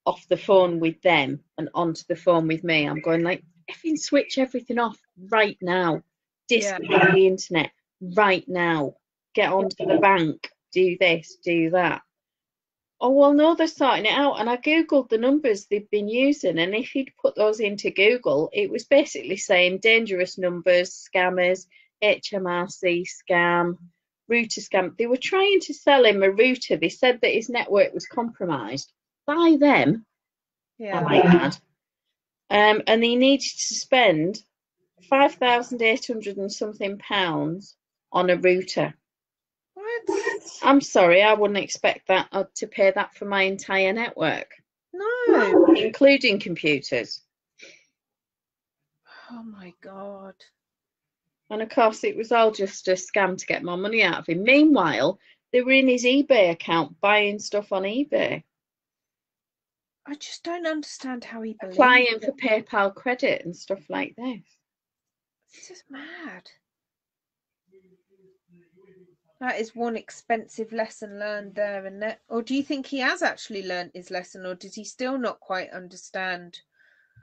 off the phone with them and onto the phone with me, I'm going, like, effing switch everything off right now. Disconnect the internet right now. Get onto the bank. Do this, do that. Oh, well, no, they're sorting it out. And I Googled the numbers they've been using. And if you'd put those into Google, it was basically saying dangerous numbers, scammers, HMRC scam, router scam. They were trying to sell him a router. They said that his network was compromised by them. Yeah. By that. And he needed to spend £5,800 and something pounds on a router. What? I'm sorry, I wouldn't expect that to pay that for my entire network. No, including computers. Oh my God. And of course it was all just a scam to get more money out of him. Meanwhile, they were in his eBay account buying stuff on eBay. I just don't understand how he believes applying for PayPal credit and stuff like this. This is mad. That is one expensive lesson learned there, and that, or do you think he has actually learned his lesson, or does he still not quite understand?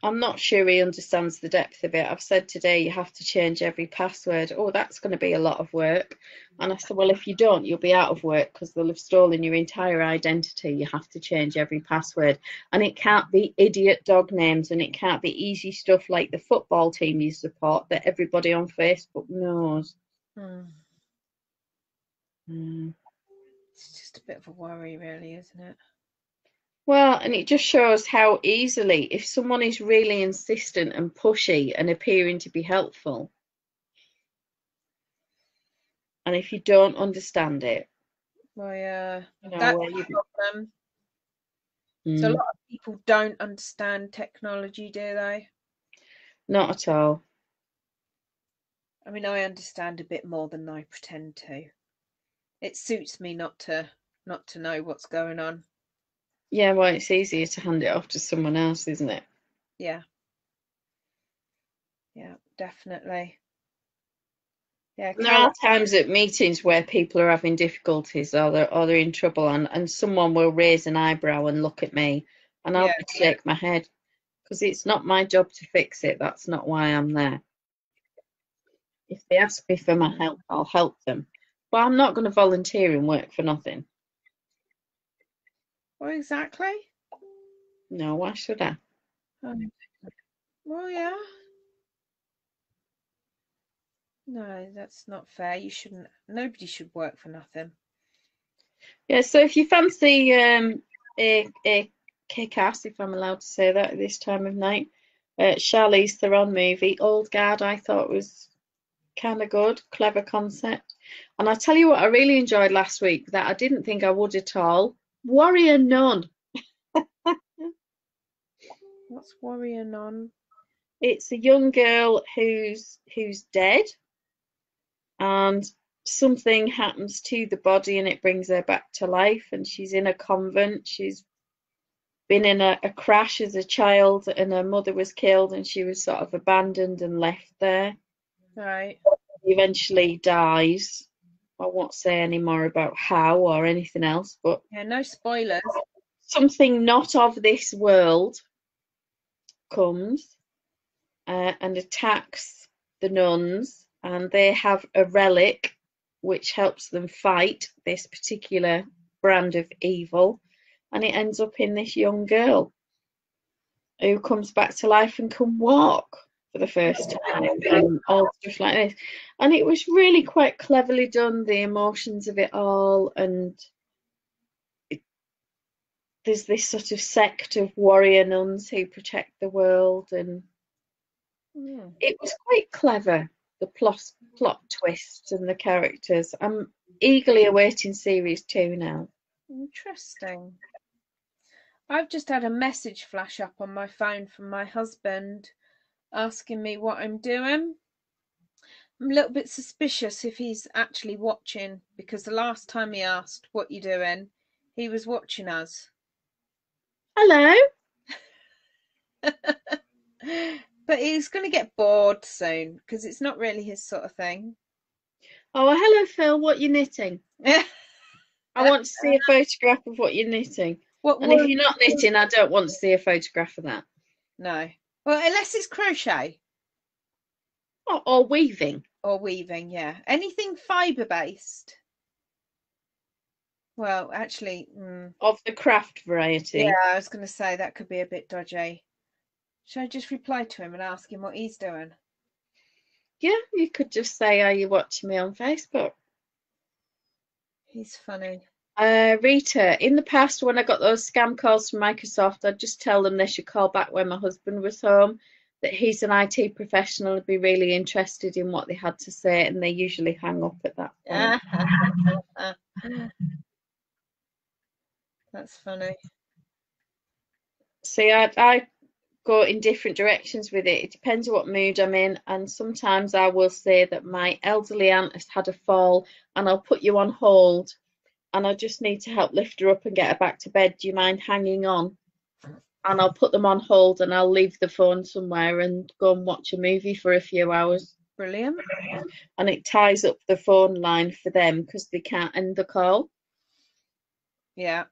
I'm not sure he understands the depth of it. I've said today you have to change every password. Oh, that's going to be a lot of work. And I said, well, if you don't, you'll be out of work because they'll have stolen your entire identity. You have to change every password. And it can't be idiot dog names, and it can't be easy stuff like the football team you support that everybody on Facebook knows. It's just a bit of a worry, really, isn't it? Well, and it just shows how easily, if someone is really insistent and pushy and appearing to be helpful, and if you don't understand it, well, yeah, you know, that's the problem. So a lot of people don't understand technology, do they? Not at all. I mean, I understand a bit more than I pretend to. It suits me not to know what's going on. Yeah, well, it's easier to hand it off to someone else, isn't it? Yeah, definitely. Yeah, there are times at meetings where people are having difficulties or they're in trouble, and someone will raise an eyebrow and look at me, and I'll shake my head because it's not my job to fix it. That's not why I'm there. If they ask me for my help, I'll help them. Well, I'm not going to volunteer and work for nothing. Well, exactly. No, why should I? Well, yeah. No, that's not fair. You shouldn't. Nobody should work for nothing. Yeah. So if you fancy a kick ass, if I'm allowed to say that at this time of night, Charlize Theron movie, Old Guard, I thought was kind of good, clever concept. And I'll tell you what I really enjoyed last week that I didn't think I would at all, Warrior Nun. What's Warrior Nun? It's a young girl who's dead, and something happens to the body and it brings her back to life, and she's in a convent. She's been in a crash as a child, and her mother was killed, and she was sort of abandoned and left there. Right. She eventually dies. I won't say any more about how or anything else, but yeah, no spoilers. Something not of this world comes and attacks the nuns, and they have a relic which helps them fight this particular brand of evil, and it ends up in this young girl who comes back to life and can walk for the first time and all stuff like this. And it was really quite cleverly done, the emotions of it all, and there's this sort of sect of warrior nuns who protect the world, and yeah, it was quite clever, the plot twists and the characters. I'm eagerly awaiting series 2 now. Interesting. I've just had a message flash up on my phone from my husband asking me what I'm doing. I'm a little bit suspicious if he's actually watching, because the last time he asked what you doing, he was watching us. Hello. But he's going to get bored soon, because it's not really his sort of thing. Oh, well, hello, Phil. What you knitting? I want to see a photograph of what you're knitting. And if you're not knitting, I don't want to see a photograph of that. No. Well, unless it's crochet. Or weaving. Or weaving, yeah. Anything fibre-based. Well, actually... Of the craft variety. Yeah, I was going to say that could be a bit dodgy. Should I just reply to him and ask him what he's doing? Yeah, you could just say, are you watching me on Facebook? He's funny. Rita, in the past, when I got those scam calls from Microsoft, I'd just tell them they should call back when my husband was home, that he's an IT professional and be really interested in what they had to say, and they usually hang up at that point. That's funny. See, I go in different directions with it. It depends on what mood I'm in, and sometimes I will say that my elderly aunt has had a fall and I'll put you on hold, and I just need to help lift her up and get her back to bed. Do you mind hanging on? And I'll put them on hold and I'll leave the phone somewhere and go and watch a movie for a few hours. Brilliant. And it ties up the phone line for them, because they can't end the call. Yeah.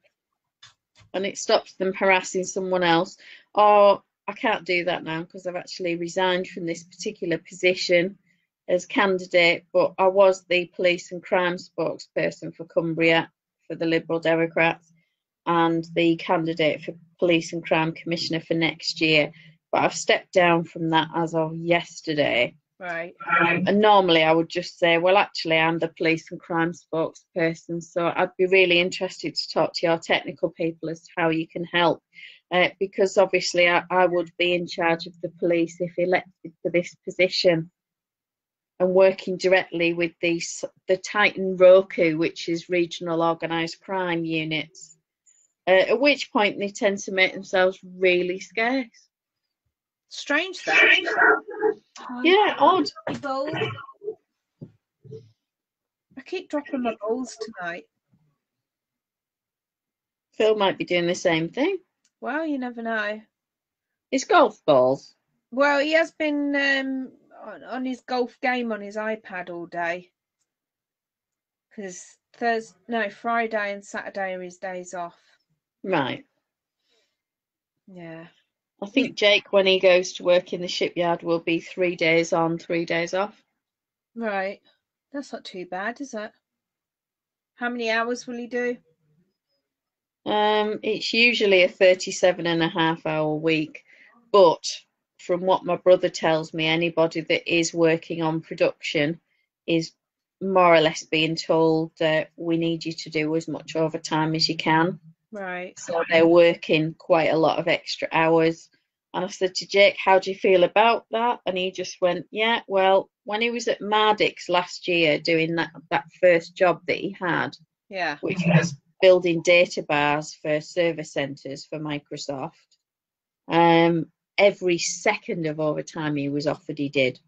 And it stops them harassing someone else. Or I can't do that now, because I've actually resigned from this particular position as candidate, but I was the police and crime spokesperson for Cumbria for the Liberal Democrats, and the candidate for police and crime commissioner for next year. But I've stepped down from that as of yesterday. Right. And normally I would just say, well, actually, I'm the police and crime spokesperson, so I'd be really interested to talk to your technical people as to how you can help. Because obviously I would be in charge of the police if elected for this position, and working directly with the Titan Roku, which is regional organised crime units, at which point they tend to make themselves really scarce. Strange that. Yeah, odd. I keep dropping my balls tonight. Phil might be doing the same thing. Well, you never know. His golf balls. Well, he has been on his golf game on his iPad all day, because Friday and Saturday are his days off. Right. Yeah. I think Jake, when he goes to work in the shipyard, will be 3 days on, 3 days off. Right. That's not too bad, is it? How many hours will he do? It's usually a 37.5-hour week, but from what my brother tells me, anybody that is working on production is more or less being told that we need you to do as much overtime as you can. Right. So they're working quite a lot of extra hours, And I said to Jake, how do you feel about that? And he just went, yeah, well, when he was at Mardix last year doing that first job that he had, yeah, which was building data bars for server centres for Microsoft, every second of overtime he was offered, he did.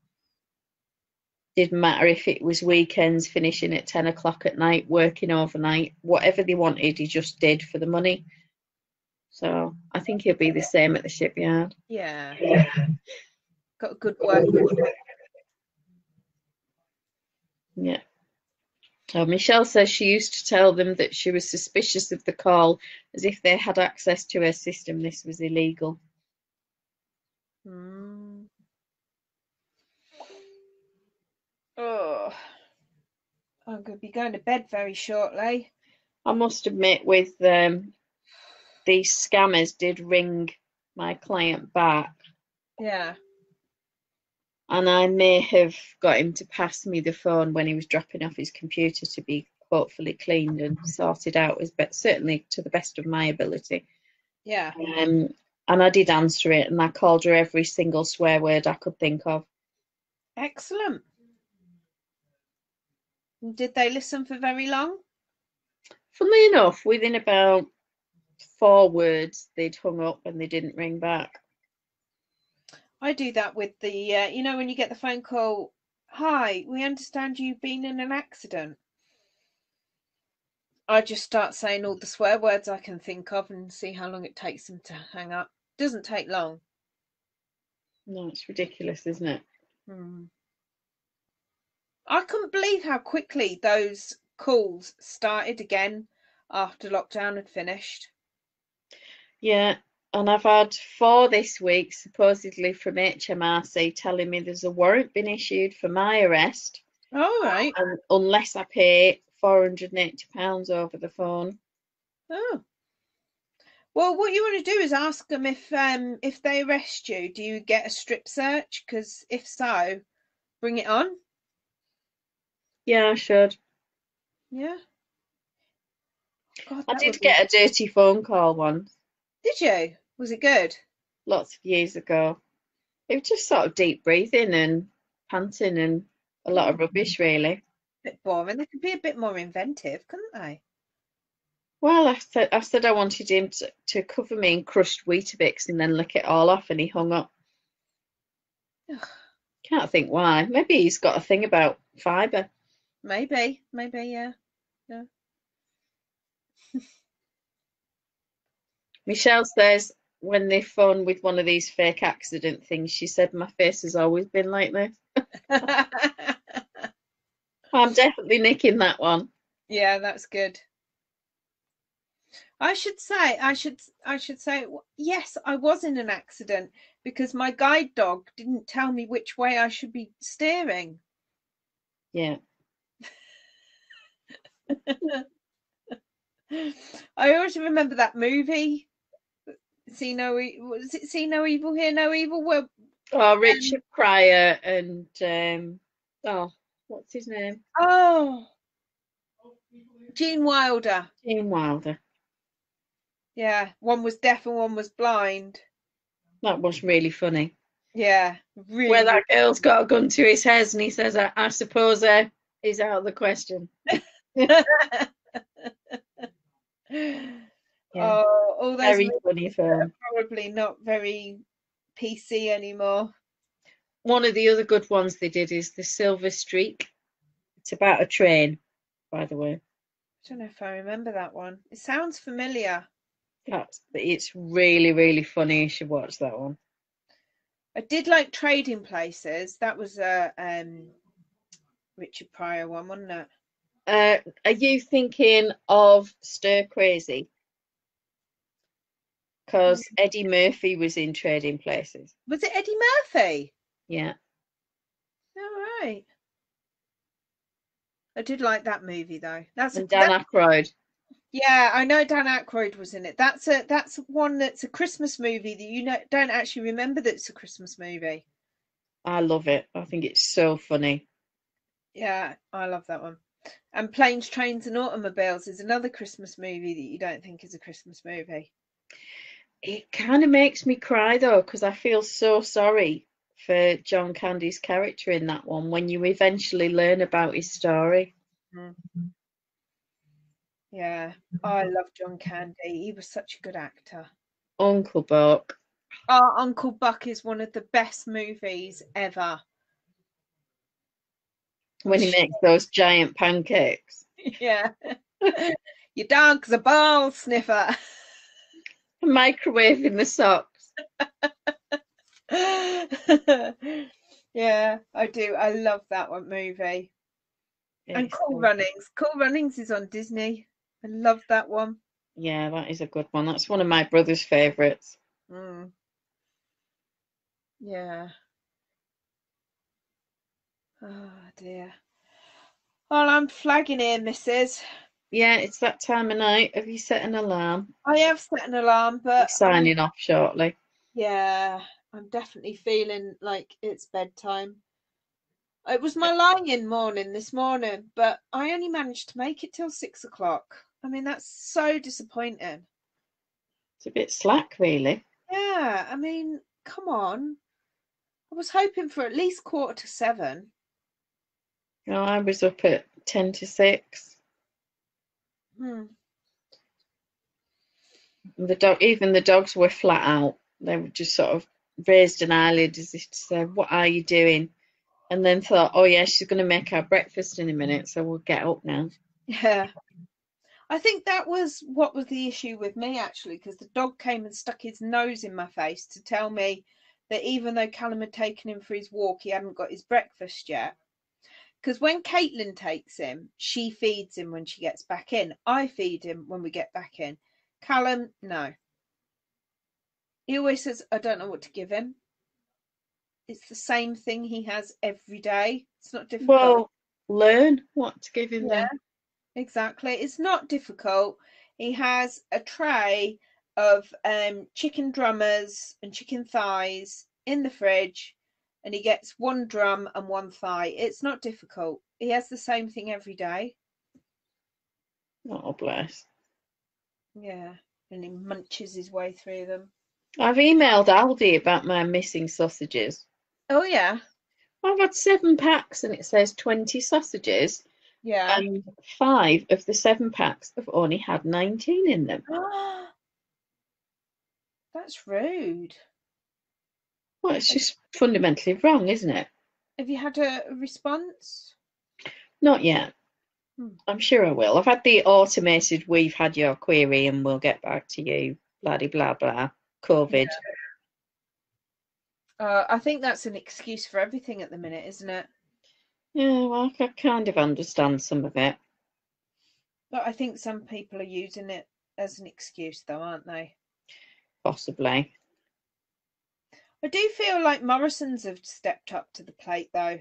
Didn't matter if it was weekends, finishing at 10 o'clock at night, working overnight, whatever they wanted, he just did for the money. So I think he'll be the same at the shipyard. Yeah. Got good work. Yeah. So Michelle says she used to tell them that she was suspicious of the call, as if they had access to her system. This was illegal. Mm. Oh, I'm going to be going to bed very shortly. I must admit, with these scammers did ring my client back. Yeah. And I may have got him to pass me the phone when he was dropping off his computer to be hopefully cleaned and sorted out, but certainly to the best of my ability. Yeah. And I did answer it, and I called her every single swear word I could think of. Excellent. Did they listen for very long? Funnily enough, within about 4 words they'd hung up and they didn't ring back. I do that with the you know, when you get the phone call, hi, we understand you've been in an accident, I just start saying all the swear words I can think of and see how long it takes them to hang up. Doesn't take long. No, it's ridiculous, isn't it? Mm. I couldn't believe how quickly those calls started again after lockdown had finished. Yeah, and I've had 4 this week, supposedly from HMRC, telling me there's a warrant been issued for my arrest. All right. Unless I pay £480 over the phone. Oh. Well, what you want to do is ask them if they arrest you, do you get a strip search? Because if so, bring it on. Yeah, I should. Yeah. God, I did get a dirty phone call once. Did you? Was it good? Lots of years ago. It was just sort of deep breathing and panting and a lot of rubbish, really. A bit boring. They could be a bit more inventive, couldn't they? Well, I said I wanted him to cover me in crushed Weetabix and then lick it all off, and he hung up. Ugh. Can't think why. Maybe he's got a thing about fibre. Maybe, yeah. Michelle says when they phone with one of these fake accident things, she said, my face has always been like this. I'm definitely nicking that one. Yeah, that's good. I should say yes, I was in an accident because my guide dog didn't tell me which way I should be steering. Yeah. I always remember that movie. See No Evil, Hear No Evil. Where, Richard Pryor and what's his name? Oh, Gene Wilder. Gene Wilder. Yeah, one was deaf and one was blind. That was really funny. Yeah, really. Where that girl's got a gun to his head and he says, "I suppose is out of the question." Yeah. Oh, all those very funny films are probably not very PC anymore. One of the other good ones they did is The Silver Streak. It's about a train, by the way. I don't know if I remember that one. It sounds familiar. It's really, really funny. You should watch that one. I did like Trading Places. That was a Richard Pryor one, wasn't it? Are you thinking of Stir Crazy? Because Eddie Murphy was in Trading Places. Was it Eddie Murphy? Yeah. All right. I did like that movie though. Dan Aykroyd. Yeah, I know Dan Aykroyd was in it. That's one that's a Christmas movie that don't actually remember that it's a Christmas movie. I love it. I think it's so funny. Yeah, I love that one. And Planes, Trains and Automobiles is another Christmas movie that you don't think is a Christmas movie. It kind of makes me cry though, because I feel so sorry for John Candy's character in that one when you eventually learn about his story. Mm-hmm. Yeah, oh, I love John Candy. He was such a good actor. Uncle Buck. Oh, Uncle Buck is one of the best movies ever. When he makes those giant pancakes. Yeah. Your dog's a ball sniffer. Microwave in the socks. Yeah, I do. I love that one movie. Yes. And Cool Runnings. Cool Runnings is on Disney. I love that one. Yeah, that is a good one. That's one of my brother's favourites. Mm. Yeah. Oh, dear. Well, I'm flagging here, missus. Yeah, it's that time of night. Have you set an alarm? I have set an alarm, but... You're signing off shortly. Yeah, I'm definitely feeling like it's bedtime. It was my lying morning this morning, but I only managed to make it till 6 o'clock. I mean, that's so disappointing. It's a bit slack, really. Yeah, I mean, come on. I was hoping for at least 6:45. No, I was up at 5:50. Hmm. Even the dogs were flat out. They were just sort of raised an eyelid as if to say, "What are you doing?" And then thought, "Oh yeah, she's going to make our breakfast in a minute, so we'll get up now." Yeah, I think that was what was the issue with me actually, because the dog came and stuck his nose in my face to tell me that even though Callum had taken him for his walk, he hadn't got his breakfast yet. Because when Caitlin takes him, she feeds him when she gets back in. I feed him when we get back in. Callum, no. He always says, I don't know what to give him. It's the same thing he has every day. It's not difficult. Well, learn what to give him then. Exactly. It's not difficult. He has a tray of chicken drummers and chicken thighs in the fridge, and he gets one drum and one thigh. It's not difficult. He has the same thing every day. Oh, bless. Yeah, and he munches his way through them. I've emailed Aldi about my missing sausages. Oh yeah. I've had 7 packs and it says 20 sausages. Yeah. And 5 of the 7 packs have only had 19 in them. That's rude. Well, it's just fundamentally wrong, isn't it? Have you had a response? Not yet. I'm sure I will. I've had the automated, we've had your query and we'll get back to you, blah-de-blah-blah, COVID. Yeah. I think that's an excuse for everything at the minute, isn't it? Yeah, well, I kind of understand some of it. But I think some people are using it as an excuse, though, aren't they? Possibly. I do feel like Morrison's have stepped up to the plate though.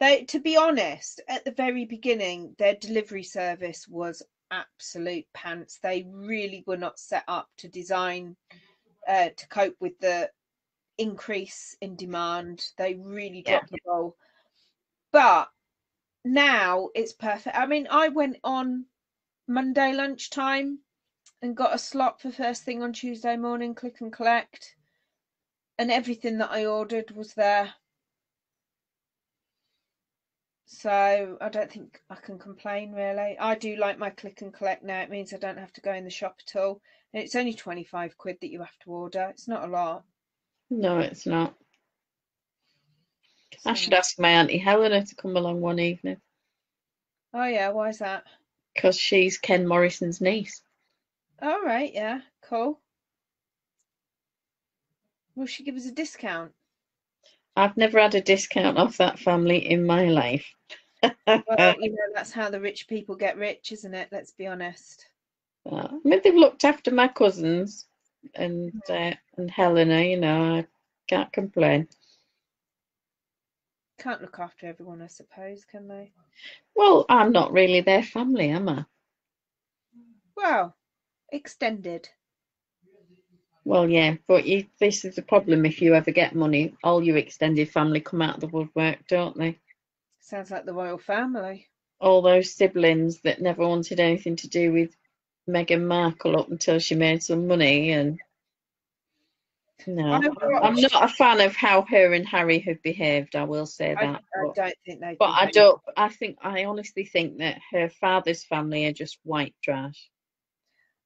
They, to be honest, at the very beginning their delivery service was absolute pants. They really were not set up to design to cope with the increase in demand. They really dropped the ball. But now it's perfect. I mean, I went on Monday lunchtime and got a slot for first thing on Tuesday morning, click and collect. And everything that I ordered was there. So I don't think I can complain, really. I do like my click and collect now. It means I don't have to go in the shop at all. And it's only £25 that you have to order. It's not a lot. No, it's not. So. I should ask my Auntie Helena to come along one evening. Oh, yeah. Why is that? Because she's Ken Morrison's niece. All right, yeah, cool. Will she give us a discount? I've never had a discount off that family in my life. Well, you know, that's how the rich people get rich, isn't it? Let's be honest. Well, I mean, they've looked after my cousins and Helena, you know, I can't complain. Can't look after everyone, I suppose, can they? Well, I'm not really their family, am I? Well, extended. Well, yeah, but this is the problem. If you ever get money, all your extended family come out of the woodwork, don't they? Sounds like the royal family. All those siblings that never wanted anything to do with Meghan Markle up until she made some money, and No, I'm not a fan of how her and Harry have behaved, I will say that. I honestly think that her father's family are just white trash.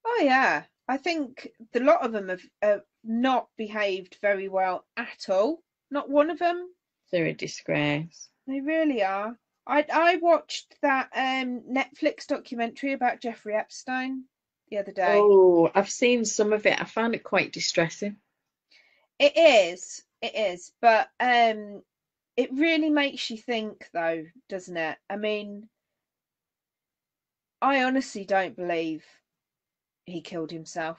Oh yeah, I think the lot of them have not behaved very well at all. Not one of them. They're a disgrace. They really are. I watched that Netflix documentary about Jeffrey Epstein the other day. Oh, I've seen some of it. I found it quite distressing. It is, but it really makes you think, though, doesn't it? I mean, I honestly don't believe he killed himself.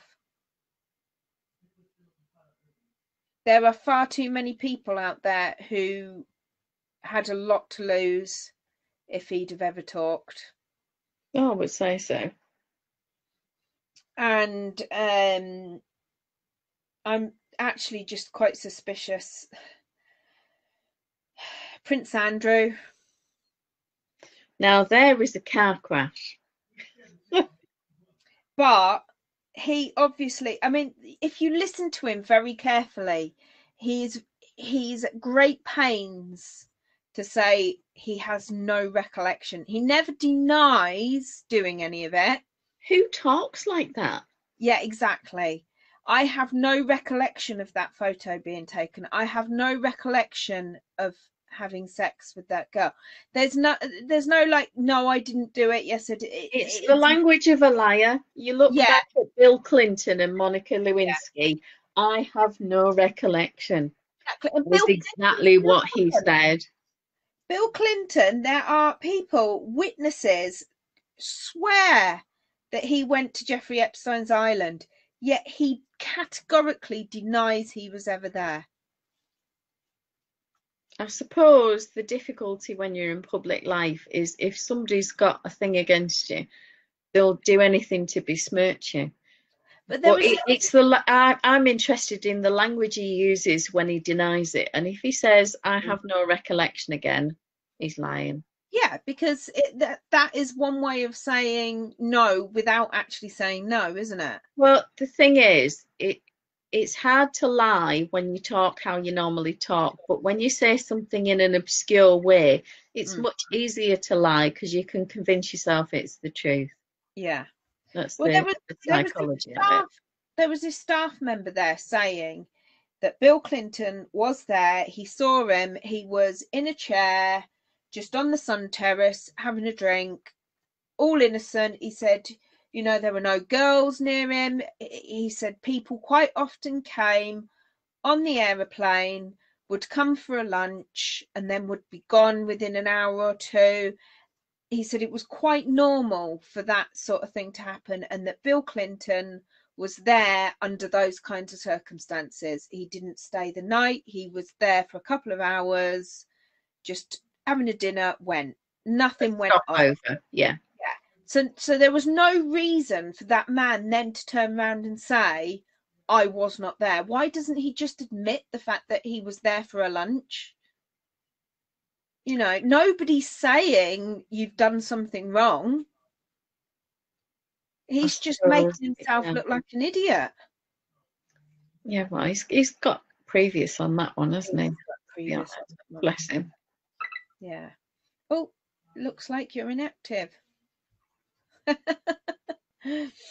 There are far too many people out there who had a lot to lose if he'd have ever talked. Oh, I would say so. And I'm actually just quite suspicious. Prince Andrew. Now there is a car crash. But he obviously, I mean, if you listen to him very carefully, he's at great pains to say he has no recollection. He never denies doing any of it. Who talks like that? Yeah, exactly. I have no recollection of that photo being taken. I have no recollection of having sex with that girl. There's no like, no, I didn't do it. Yes, I did. It's the language of a liar. You look back at Bill Clinton and Monica Lewinsky. Yeah. I have no recollection. Exactly. That's exactly what he said. Bill Clinton, there are people, witnesses, swear that he went to Jeffrey Epstein's island, yet he categorically denies he was ever there. I suppose the difficulty when you're in public life is if somebody's got a thing against you, they'll do anything to besmirch you. But I'm interested in the language he uses when he denies it. And if he says, I have no recollection again, he's lying. Yeah, because that is one way of saying no without actually saying no, isn't it? Well, the thing is, it's hard to lie when you talk how you normally talk. But when you say something in an obscure way, it's much easier to lie because you can convince yourself it's the truth. Yeah. That's the psychology of it. There was a staff member there saying that Bill Clinton was there. He saw him. He was in a chair, just on the sun terrace, having a drink, all innocent. He said, you know, there were no girls near him. He said people quite often came on the aeroplane, would come for a lunch and then would be gone within an hour or two. He said it was quite normal for that sort of thing to happen and that Bill Clinton was there under those kinds of circumstances. He didn't stay the night. He was there for a couple of hours, just having a dinner, went. Nothing went over. Yeah. So there was no reason for that man then to turn around and say, I was not there. Why doesn't he just admit the fact that he was there for a lunch? You know, nobody's saying you've done something wrong. He's just making himself look like an idiot. Yeah, well, he's got previous on that one, hasn't he? Previous, bless him. Yeah. Oh, looks like you're inactive.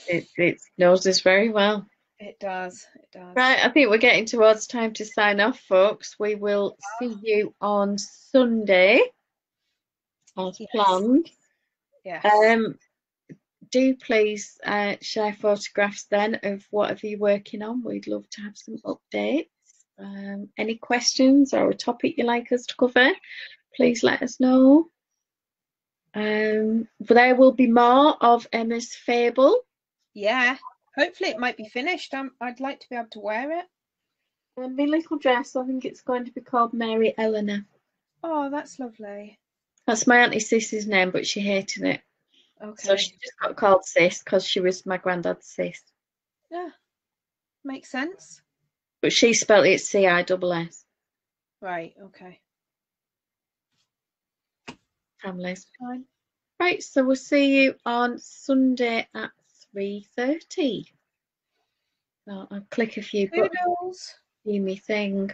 It knows us very well. It does. Right, I think we're getting towards time to sign off, folks. We will see you on Sunday as planned. Yes. Do please share photographs then of whatever you're working on. We'd love to have some updates. Any questions or a topic you'd like us to cover, please let us know. There will be more of Emma's Fable. Yeah. Hopefully it might be finished. I'd like to be able to wear it. My little dress, I think it's going to be called Mary Eleanor. Oh, that's lovely. That's my auntie Sis's name, but she hated it. Okay. So she just got called Sis because she was my granddad's sis. Yeah, makes sense. But she spelled it C-I-S-S. Right, okay. Families. Fine. Right, so we'll see you on Sunday at 3:30. I'll click a few buttons. steamy thing.